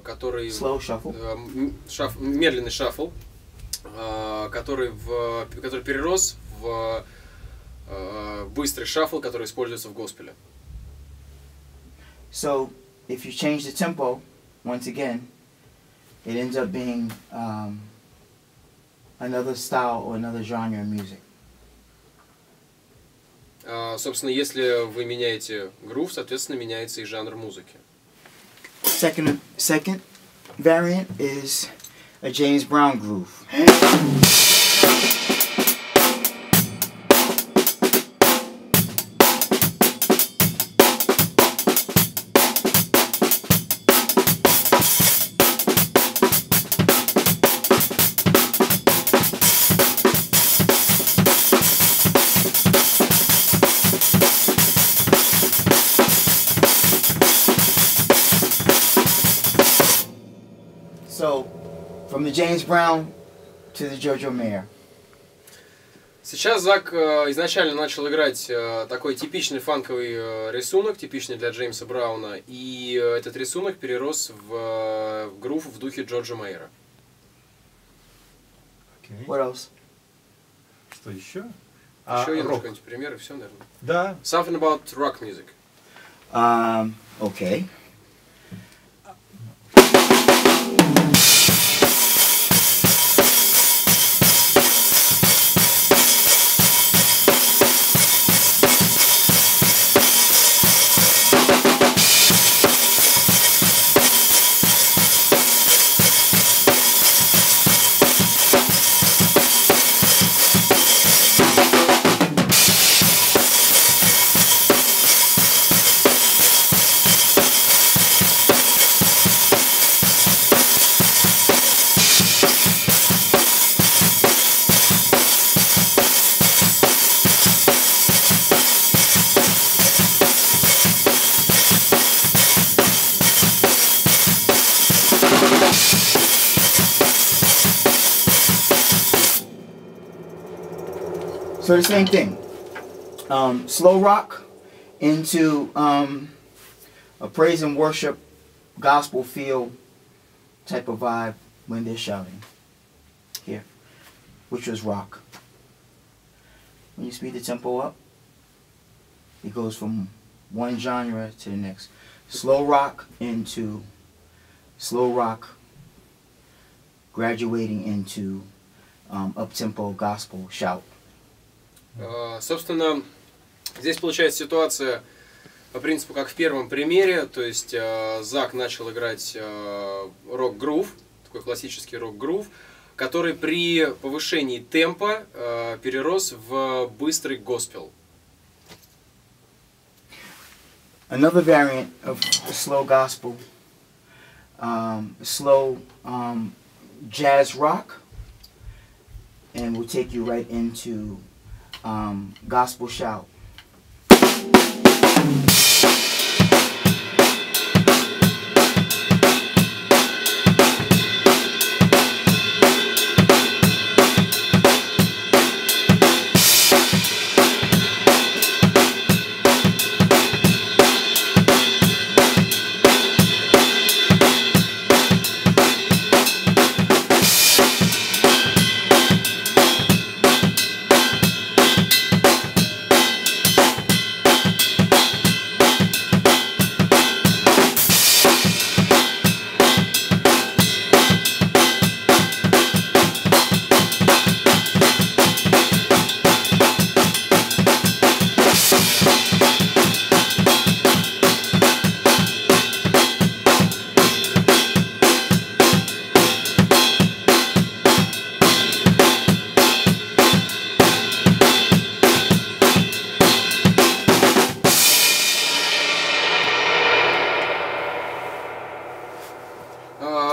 который... Slow shuffle. Шаф... Медленный шаффл, который, в... который перерос в быстрый шаффл, который используется в госпеле. So, if you change the tempo, once again, it ends up being um, another style or another genre of music. Uh, собственно, если вы меняете грув, соответственно, меняется и жанр музыки. Second, second variant is a James Brown groove. James Brown to the JoJo Mayer. Сейчас Зак изначально начал играть такой типичный фанковый рисунок, типичный для Джеймса Брауна, и этот рисунок перерос в грув в духе Джорджа Мейера. Okay. What else? Что еще? Еще а, я нашел какой-нибудь пример, и все, наверное. Да. Something about rock music. Um, okay. So the same thing, um, slow rock into um, a praise and worship, gospel feel type of vibe when they're shouting here, which was rock. When you speed the tempo up, it goes from one genre to the next. Slow rock into slow rock, graduating into um, up-tempo gospel shout. Uh, собственно, здесь получается ситуация по принципу, как в первом примере, то есть uh, Зак начал играть рок-грув, uh, такой классический рок-грув, который при повышении темпа uh, перерос в быстрый госпел. Another variant of slow gospel, um, slow um, jazz rock, and we'll take you right into Um, gospel shout.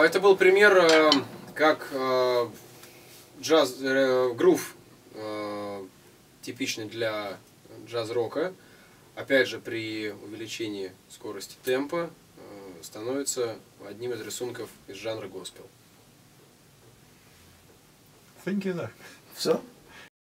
Это был пример, как джаз, грув, типичный для джаз-рока, опять же при увеличении скорости темпа, становится одним из рисунков из жанра госпел. Thank you, sir. Все?